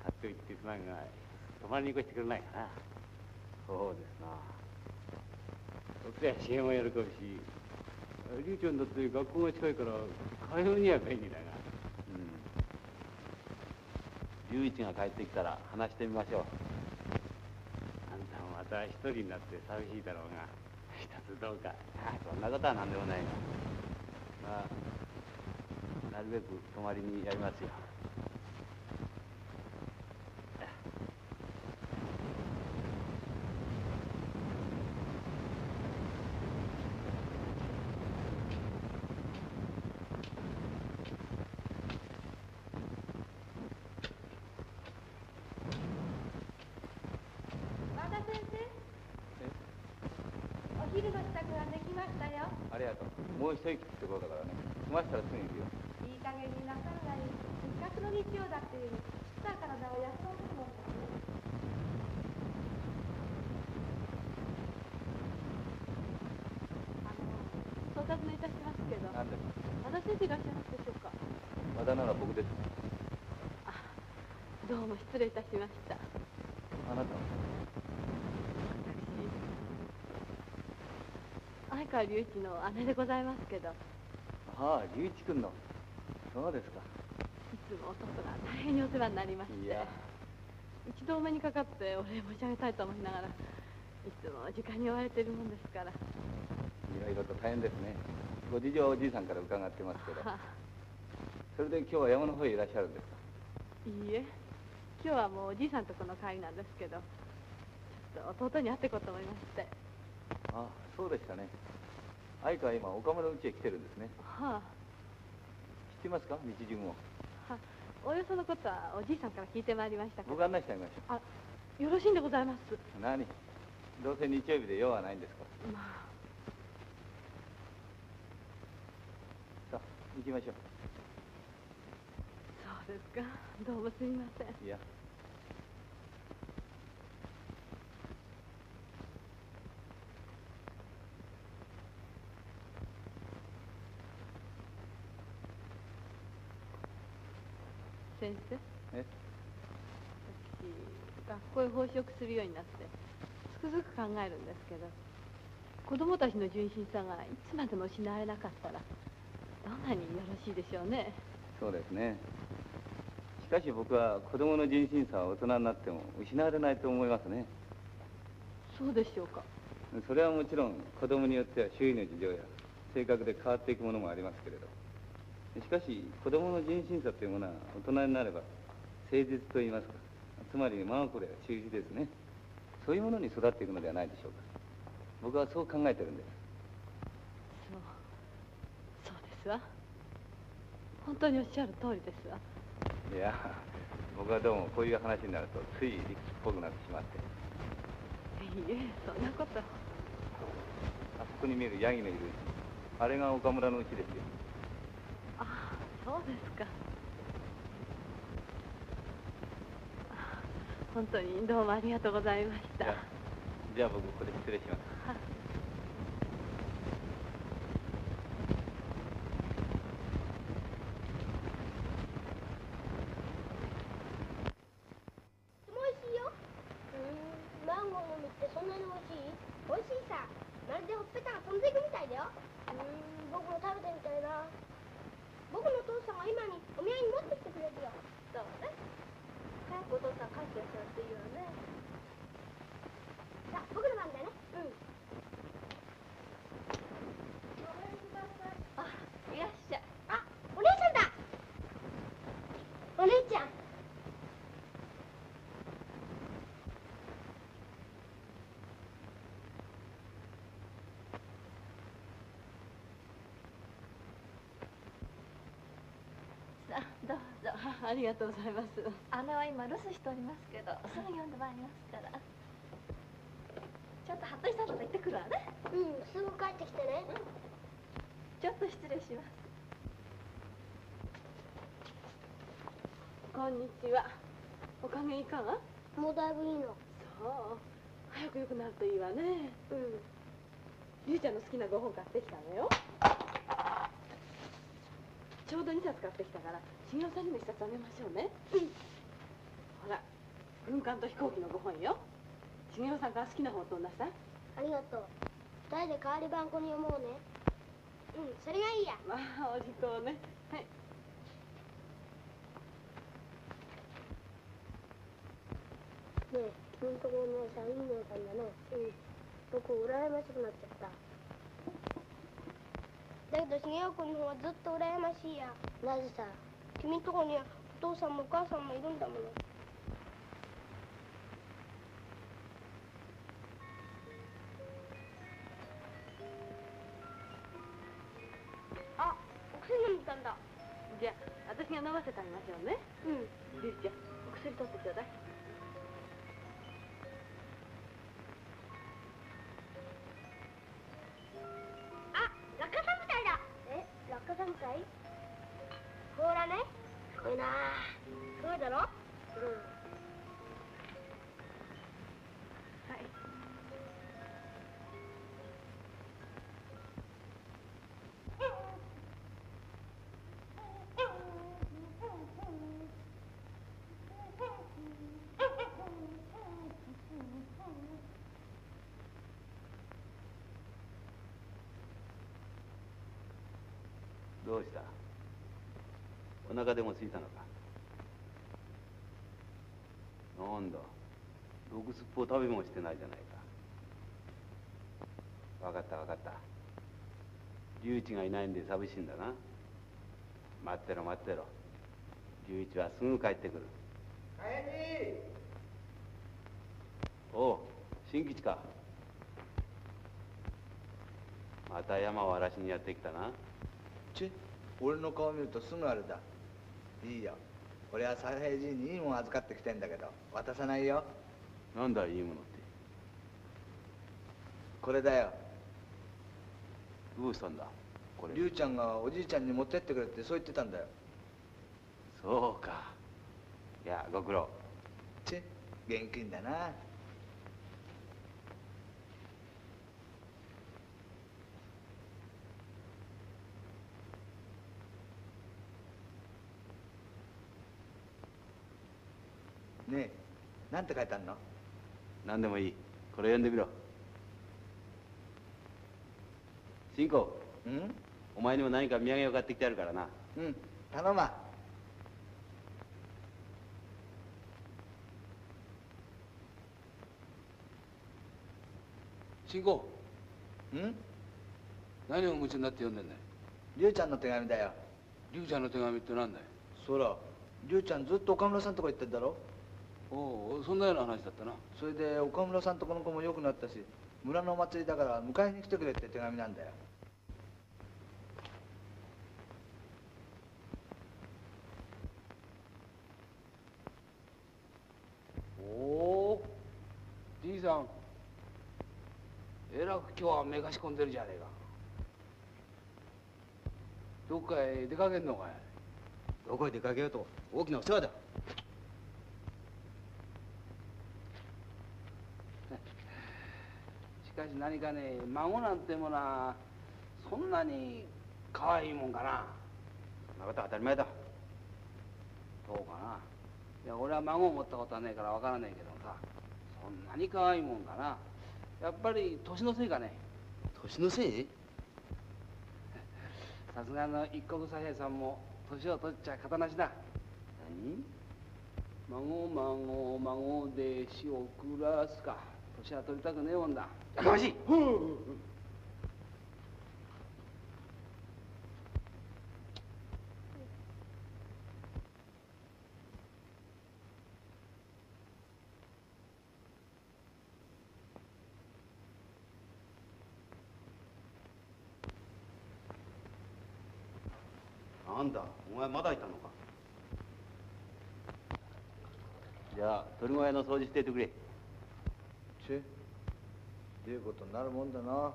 勝手を言ってすまんが泊まりに来してくれないかな。そうですな。僕ら支援も喜ぶし、りゅうちゃんだって学校が近いから通うには便利だが。うん。りゅういちが帰ってきたら話してみましょう。あんたもまた一人になって寂しいだろうが。一つどうか。ああ、そんなことは何でもないが、まあ、なるべく泊まりにやりますよ。もう一息ってことだからね。済ましたらすぐ行くよ。いい加減になさらない。せっかくの日曜だっていうのに、きた体を休ませるもんだね。あの、到達いたしますけど。なんで？和田先生いらっしゃいますでしょうか？和田なら僕です。あ、どうも失礼いたしました。あなたは？相川隆一の姉でございますけど。ああ、隆一君の。そうですか。いつも弟が大変にお世話になりまして、一度お目にかかってお礼申し上げたいと思いながら、いつも時間に追われているもんですから。いろいろと大変ですね。ご事情はおじいさんから伺ってますけど。それで今日は山の方へいらっしゃるんですか？いいえ、今日はもうおじいさんとこの帰りなんですけど、ちょっと弟に会ってこうと思いまして。ああ、そうでしたね。相川は今岡村の家へ来てるんですね。はあ。知ってますか、道順を。は、おおよそのことはおじいさんから聞いてまいりましたから。ご案内してあげましょう。あ、よろしいんでございます。何、どうせ日曜日で用はないんですから。まあ、さあ行きましょう。そうですか、どうもすみません。いや、先生、え、私学校へ奉職するようになってつくづく考えるんですけど、子供たちの純真さがいつまでも失われなかったらどんなによろしいでしょうね。そうですね。しかし僕は子供の純真さは大人になっても失われないと思いますね。そうでしょうか。それはもちろん子供によっては周囲の事情や性格で変わっていくものもありますけれど、しかし子供の純真さというものは大人になれば誠実といいますか、つまり真心や忠実ですね、そういうものに育っていくのではないでしょうか。僕はそう考えてるんです。そう、そうですわ。本当におっしゃる通りですわ。いや、僕はどうもこういう話になるとつい理屈っぽくなってしまって。いいえ、そんなこと。あそこに見えるヤギのいる家、あれが岡村の家ですよ。そうですか。本当にどうもありがとうございました。じゃあ僕ここで失礼します。もういいよ。うん、マンゴーの実ってそんなにおいしい？おいしいさ。まるでほっぺたが飛んでいくみたいだよ。うん、僕も食べてみたいな。僕のお父さんは今にお土産に持ってきてくれるよ。そうね。早くお父さん帰ってきてほしいよね。さあ、僕の番だね。うん。ごめんください。あ、いらっしゃい。あ、お姉ちゃんだ。お姉ちゃん。ありがとうございます。姉は今留守しておりますけど、すぐ読んでまいりますから。ちょっと服部さんと行ってくるわね。うん、すぐ帰ってきてね。うん、ちょっと失礼します。こんにちは。お加減いかが？もうだいぶいいの。そう。早く良くなるといいわね。うん。りゅうちゃんの好きなご本買ってきたのよ。ちょうどにさつ買ってきたから、信用さんにもいっさつあげましょうね。うん。ほら、軍艦と飛行機のご本よ。茂雄さんから好きな本を取んなさい。ありがとう。二人で代わり番号に読もうね。うん、それがいいや。まあ、お利口ね。はい。ねえ、君んとこのお姉さん、いいお姉さんだね。うん。僕、羨ましくなっちゃった。だけど茂雄君の方はずっと羨ましいや。なぜさ、君のとこにはお父さんもお母さんもいるんだもの。あ、お薬飲んだんだ。じゃあ私が飲ませてあげましょうね。うん、りゅうちゃん、お薬取ってちょうだい。ほらね、すごいなぁ。すごいだろ。うん。はい。どうした？お腹でも空いたのか。なんだ、ろくすっぽ食べもしてないじゃないか。わかったわかった。龍一がいないんで寂しいんだな。待ってろ待ってろ、龍一はすぐ帰ってくる。帰り。おう、新吉か。また山を荒らしにやってきたな。ちぇ、俺の顔見るとすぐあれだ。いいや、俺は三平寺院にいいもの預かってきてんだけど渡さないよ。なんだいいものって。これだよ。どうしたんだこれ。龍ちゃんがおじいちゃんに持ってってくれってそう言ってたんだよ。そうか。いやご苦労。ちっ現金だな。ねえ、なんて書いてあるの？何でもいい。これ読んでみろ。新子、うん、お前にも何か土産を買ってきてあるからな。うん、頼ま。新子、うん？何を夢中になって読んでんだよ。龍ちゃんの手紙だよ。龍ちゃんの手紙ってなんだよ。そら、龍ちゃんずっと岡村さんとこ行ってんだろ。おお、そんなような話だったな。それで岡村さんとこの子も良くなったし、村のお祭りだから迎えに来てくれって手紙なんだよ。おお、じいさん、えらく今日はめかしこんでるじゃねえか。どっかへ出かけんのかい。どこへ出かけようと大きなお世話だ。しかし何かね、孫なんてものはそんなに可愛いもんかな。そんなことは当たり前だ。どうかな。いや俺は孫を持ったことはねえからわからないけどさ、そんなに可愛いもんかな。やっぱり年のせいかね。年のせい？さすがの一国左平さんも年を取っちゃ型なしだ。何？孫孫孫で死を暮らすか。年は取りたくねえもんだ。やかましい。なんだお前まだいたのか。じゃあ鳥小屋の掃除していてくれ。ちぇいうことになるもんだな。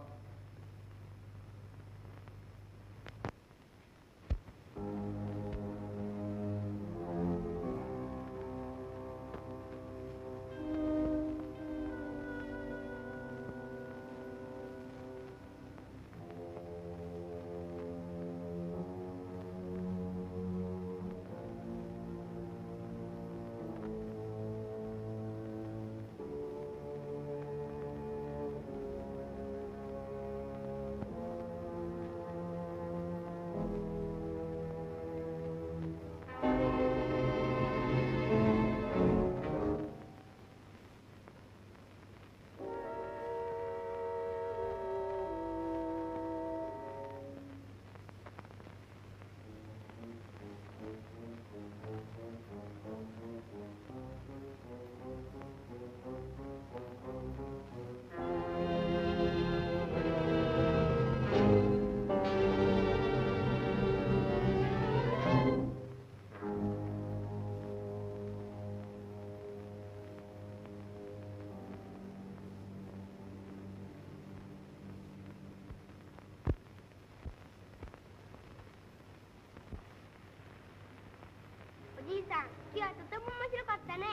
今日はとても面白かったね。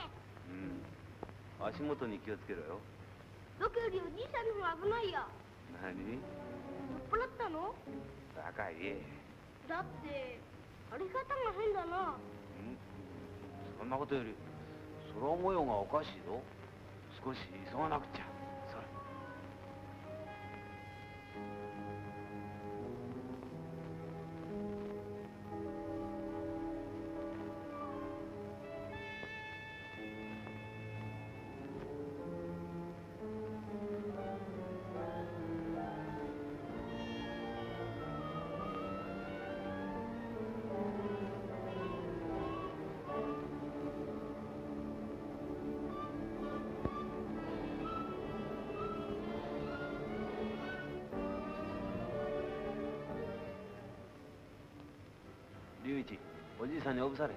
うん、足元に気をつけろよ。僕よりおじいさんの方が危ないよ。何？酔っ払ったの？バカ言え。だってあり方が変だな。うん、そんなことより空模様がおかしいぞ。少し急がなくちゃ。おじいさんにおぶされ。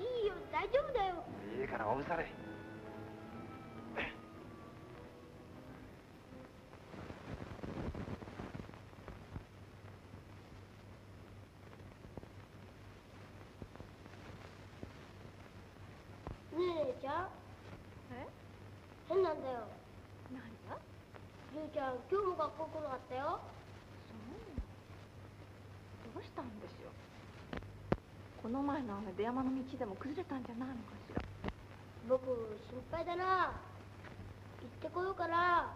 いいよ大丈夫だよ。いいからおぶされ。姉ちゃん。え？変なんだよ。何が？姉ちゃん、今日も学校来なかったよ。そう。どうしたんでしょう。この前の雨で山の道でも崩れたんじゃないのかしら。僕、心配だな。行ってこようかな。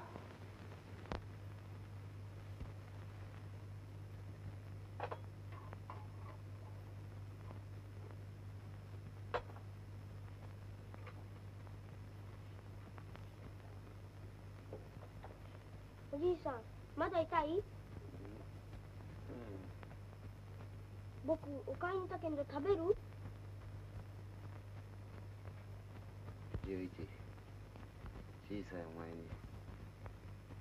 おじいさん、まだ痛い？僕、お買いに行ったけど食べる？十一、小さいお前に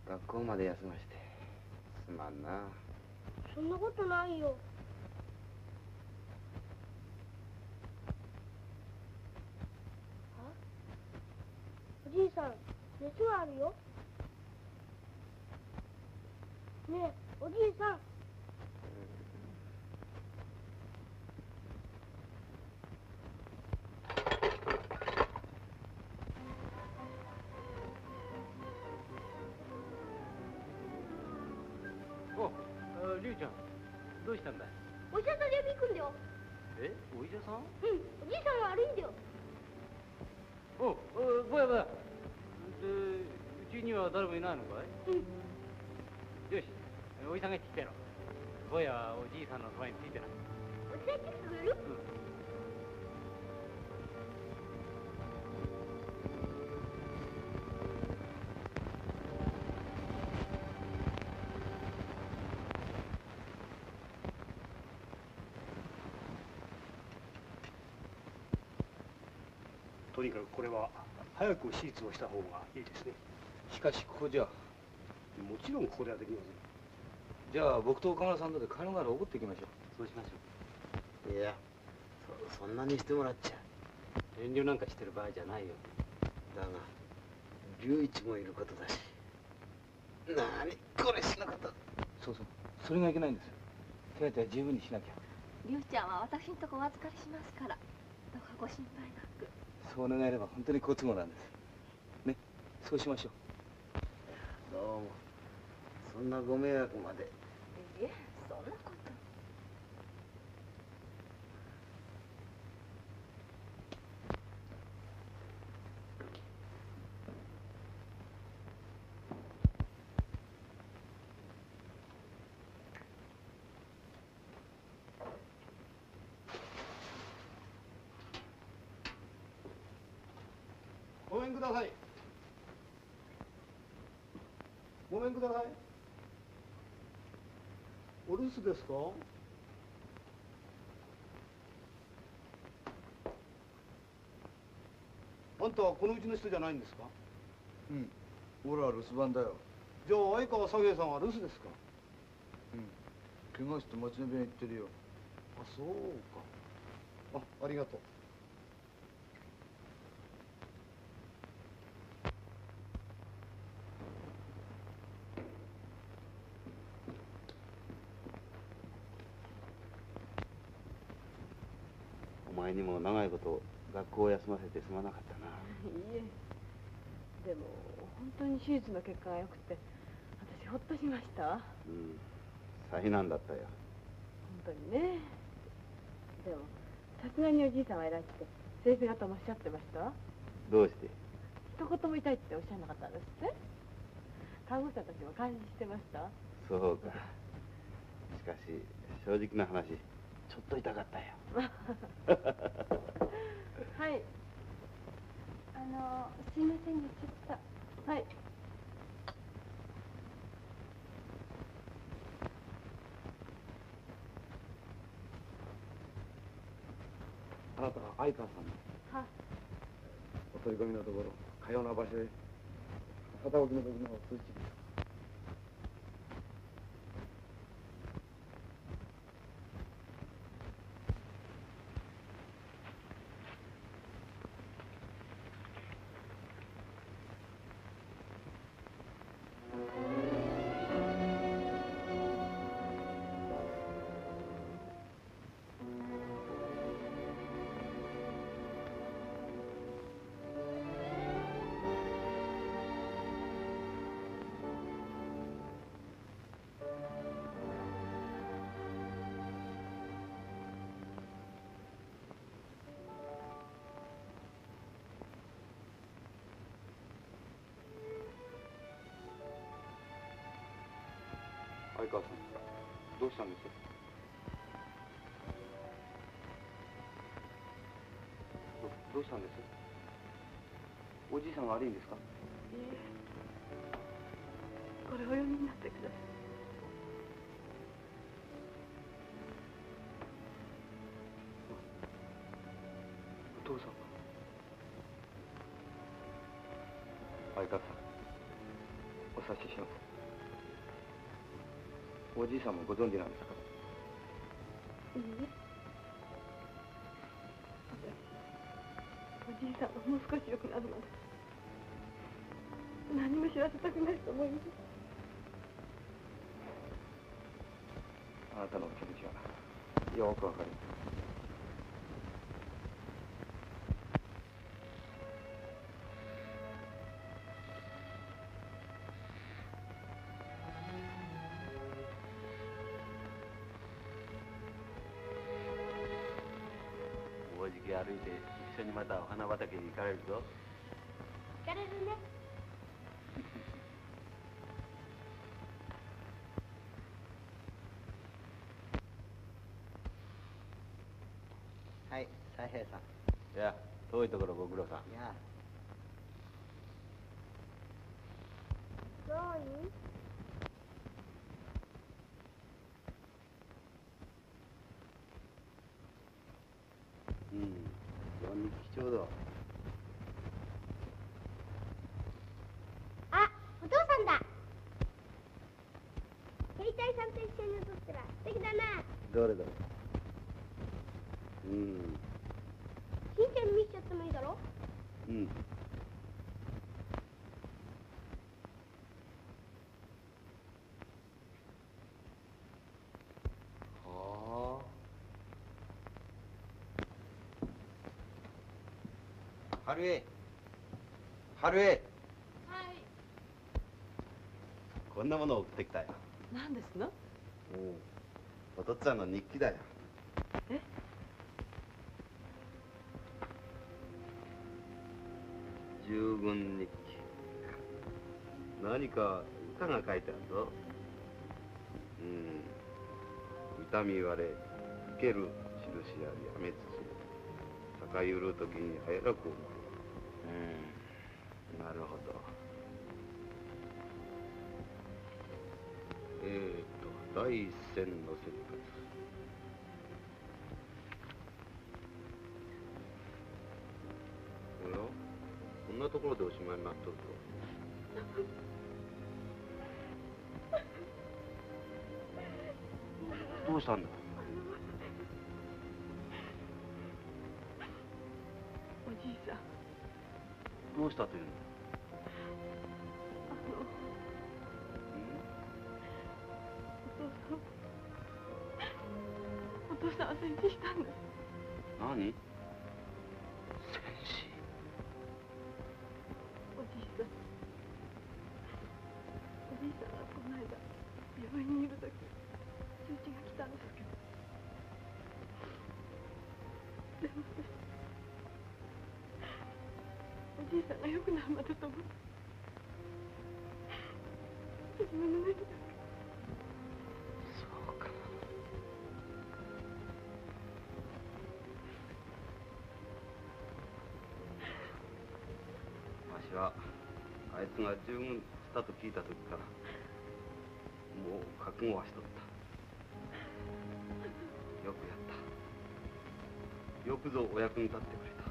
学校まで休ましてすまんな。そんなことないよ。あ、おじいさん、熱はあるよ。ねえ、おじいさん。どうしたんだい？お医者さん呼びに行くんだよ。え、お医者さん？うん、おじいさんが悪いんだよ。おう、ぼやぼや。で、うちには誰もいないのかい？うん。よし、おじさんが行ってきたやろ。ぼやはおじいさんのそばについてな。おじさん行ってくれる？うん。とにかくこれは早く手術をした方がいいですね。しかしここじゃ。もちろんここではできません。じゃあ僕と岡村さんとで可能ならおごっていきましょう。そうしましょう。いや、そ, そんなにしてもらっちゃ遠慮なんかしてる場合じゃないよ。だが龍一もいることだし。なにこれしなかった。そうそう、それがいけないんですよ。手当ては十分にしなきゃ。龍ちゃんは私のとこお預かりしますから、どうかご心配なく。そう願えれば本当に好都合なんです。ね、そうしましょう。どうも、そんなご迷惑まで。いえ、そんなこと。ごめんください。ごめんください。お留守ですか？あんたはこのうちの人じゃないんですか？うん。俺は留守番だよ。じゃあ相川佐兵衛さんは留守ですか？うん。怪我して町の病院行ってるよ。あ、そうか。あ、ありがとう。前にも長いこと学校を休ませてすまなかったな。いいえ、でも本当に手術の結果が良くて私ほっとしました。うん、災難だったよ本当にね。でもさすがにおじいさんは偉いって先生方もおっしゃってました。どうして？一言も痛いっておっしゃらなかったんですって。看護師さんたちも感じしてました。そうか。しかし正直な話、ちょっと痛かったよ。はい。あの、すいませんね、ちょっと。はい。あなたが相川さんの。は。お取り込みのところ、かような場所へ。片置きの時の通知。相川さんですか。どうしたんですか。どうしたんです？おじいさん悪いんですか？いえ、これお読みになってください。お父さん、相川さん、お察しします。おじいさんもご存知なんですか？いいえ、じいさんはもう少し良くなるまで何も知らせたくないと思います。あなたのお気持ちはよくわかります。おじき歩いて一緒にまたお花畑に行かれるぞ。行かれるね。はい、太平さん。いや、遠いところご苦労さん。いや。どういう？ちょうど。あ、お父さんだ。兵隊さんと一緒に踊ったら素敵だな。どれどれ。うん。しんちゃん見しちゃってもいいだろ。うん。春江、春江、はい、こんなものを送ってきたよ。何ですの？お父っつぁんの日記だよ。え？従軍日記。何か歌が書いてあるぞ。うん。痛み言われ、生ける印ややめつつ、高ゆる時に早く思う。うん、なるほど。えーと、第一線の生活。おや、こんなところでおしまいになっとるぞ。どうしたんだ？おじいさん。どうしたというの？あの、お父さん、お父さんは戦死したんだ。何？戦死。おじいさん、おじいさんはこの間病院にいるとき、通知が来たんですけど、でも私、おじいさんが良くなるまでと思って自分の目に。そうか。わしはあいつが従軍したと聞いた時からもう覚悟はしとった。よくやった。よくぞお役に立ってくれた。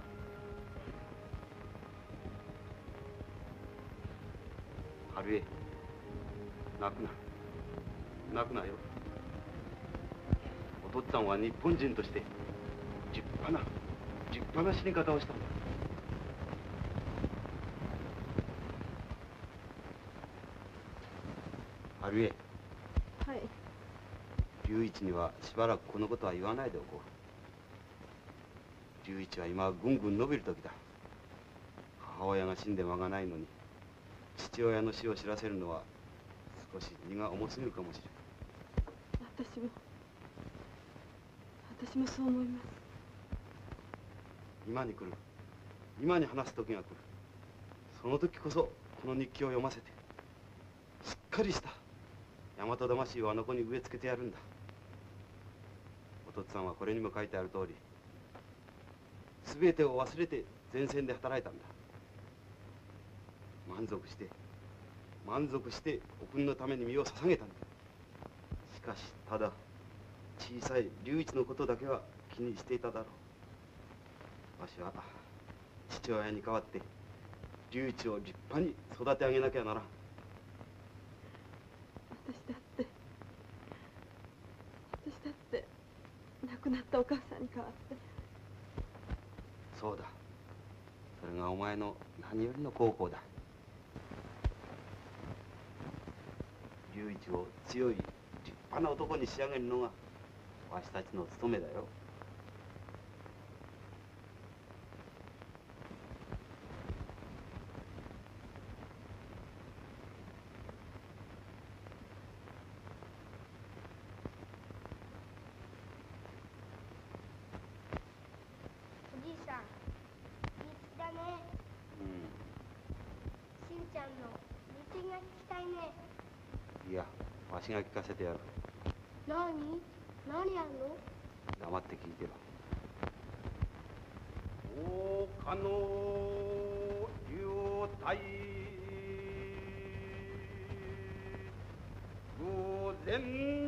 春江、泣くな、泣くなよ。お父っつぁんは日本人として立派な立派な死に方をしたんだ。春江、はい。龍一にはしばらくこのことは言わないでおこう。龍一は今ぐんぐん伸びる時だ。母親が死んで間がないのに父親の死を知らせるのは少し荷が重すぎるかもしれない。私も私もそう思います。今に来る、今に話す時が来る。その時こそこの日記を読ませて、しっかりした大和魂をあの子に植え付けてやるんだ。お父っつぁんはこれにも書いてある通り、全てを忘れて前線で働いたんだ。満足して満足してお国のために身を捧げたんだ。しかしただ小さい龍一のことだけは気にしていただろう。わしは父親に代わって龍一を立派に育て上げなきゃならん。私だって私だって亡くなったお母さんに代わって。そうだ、それがお前の何よりの孝行だ。龍一を強い立派な男に仕上げるのがわしたちの務めだよ。私が聞かせてやる。何？何やるの？黙って聞いてよ。大岡の領隊御前に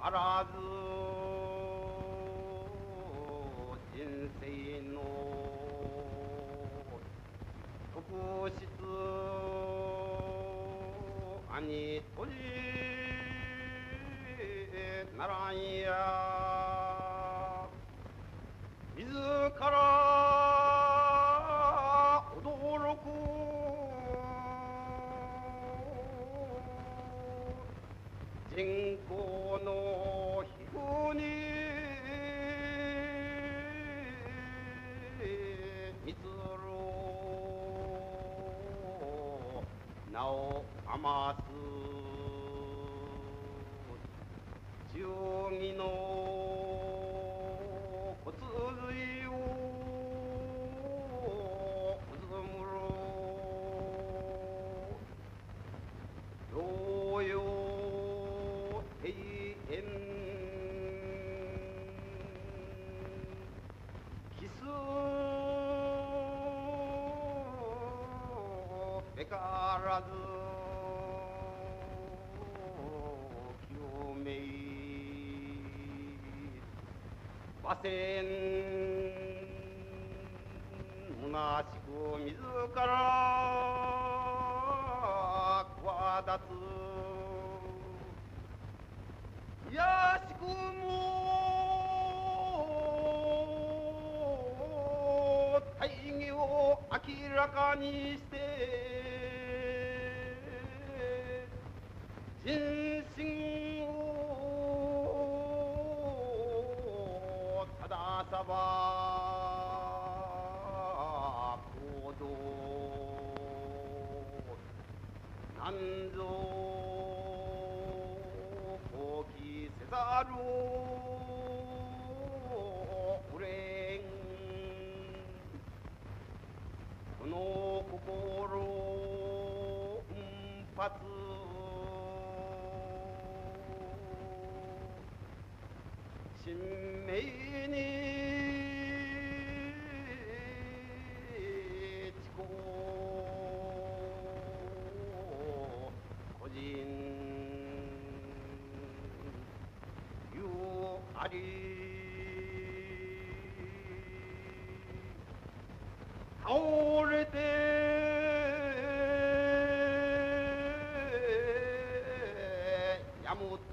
あらず人生の特質にとりならんや自ら驚く人工の皮膚にみつるなおあます義の骨髄をうずむろ同様永遠キスべからずわせんむなしく自ら企つやしくも大義を明らかにして人心行動なんぞ放棄せざるを得れん。この心奮発神明に倒れてやむと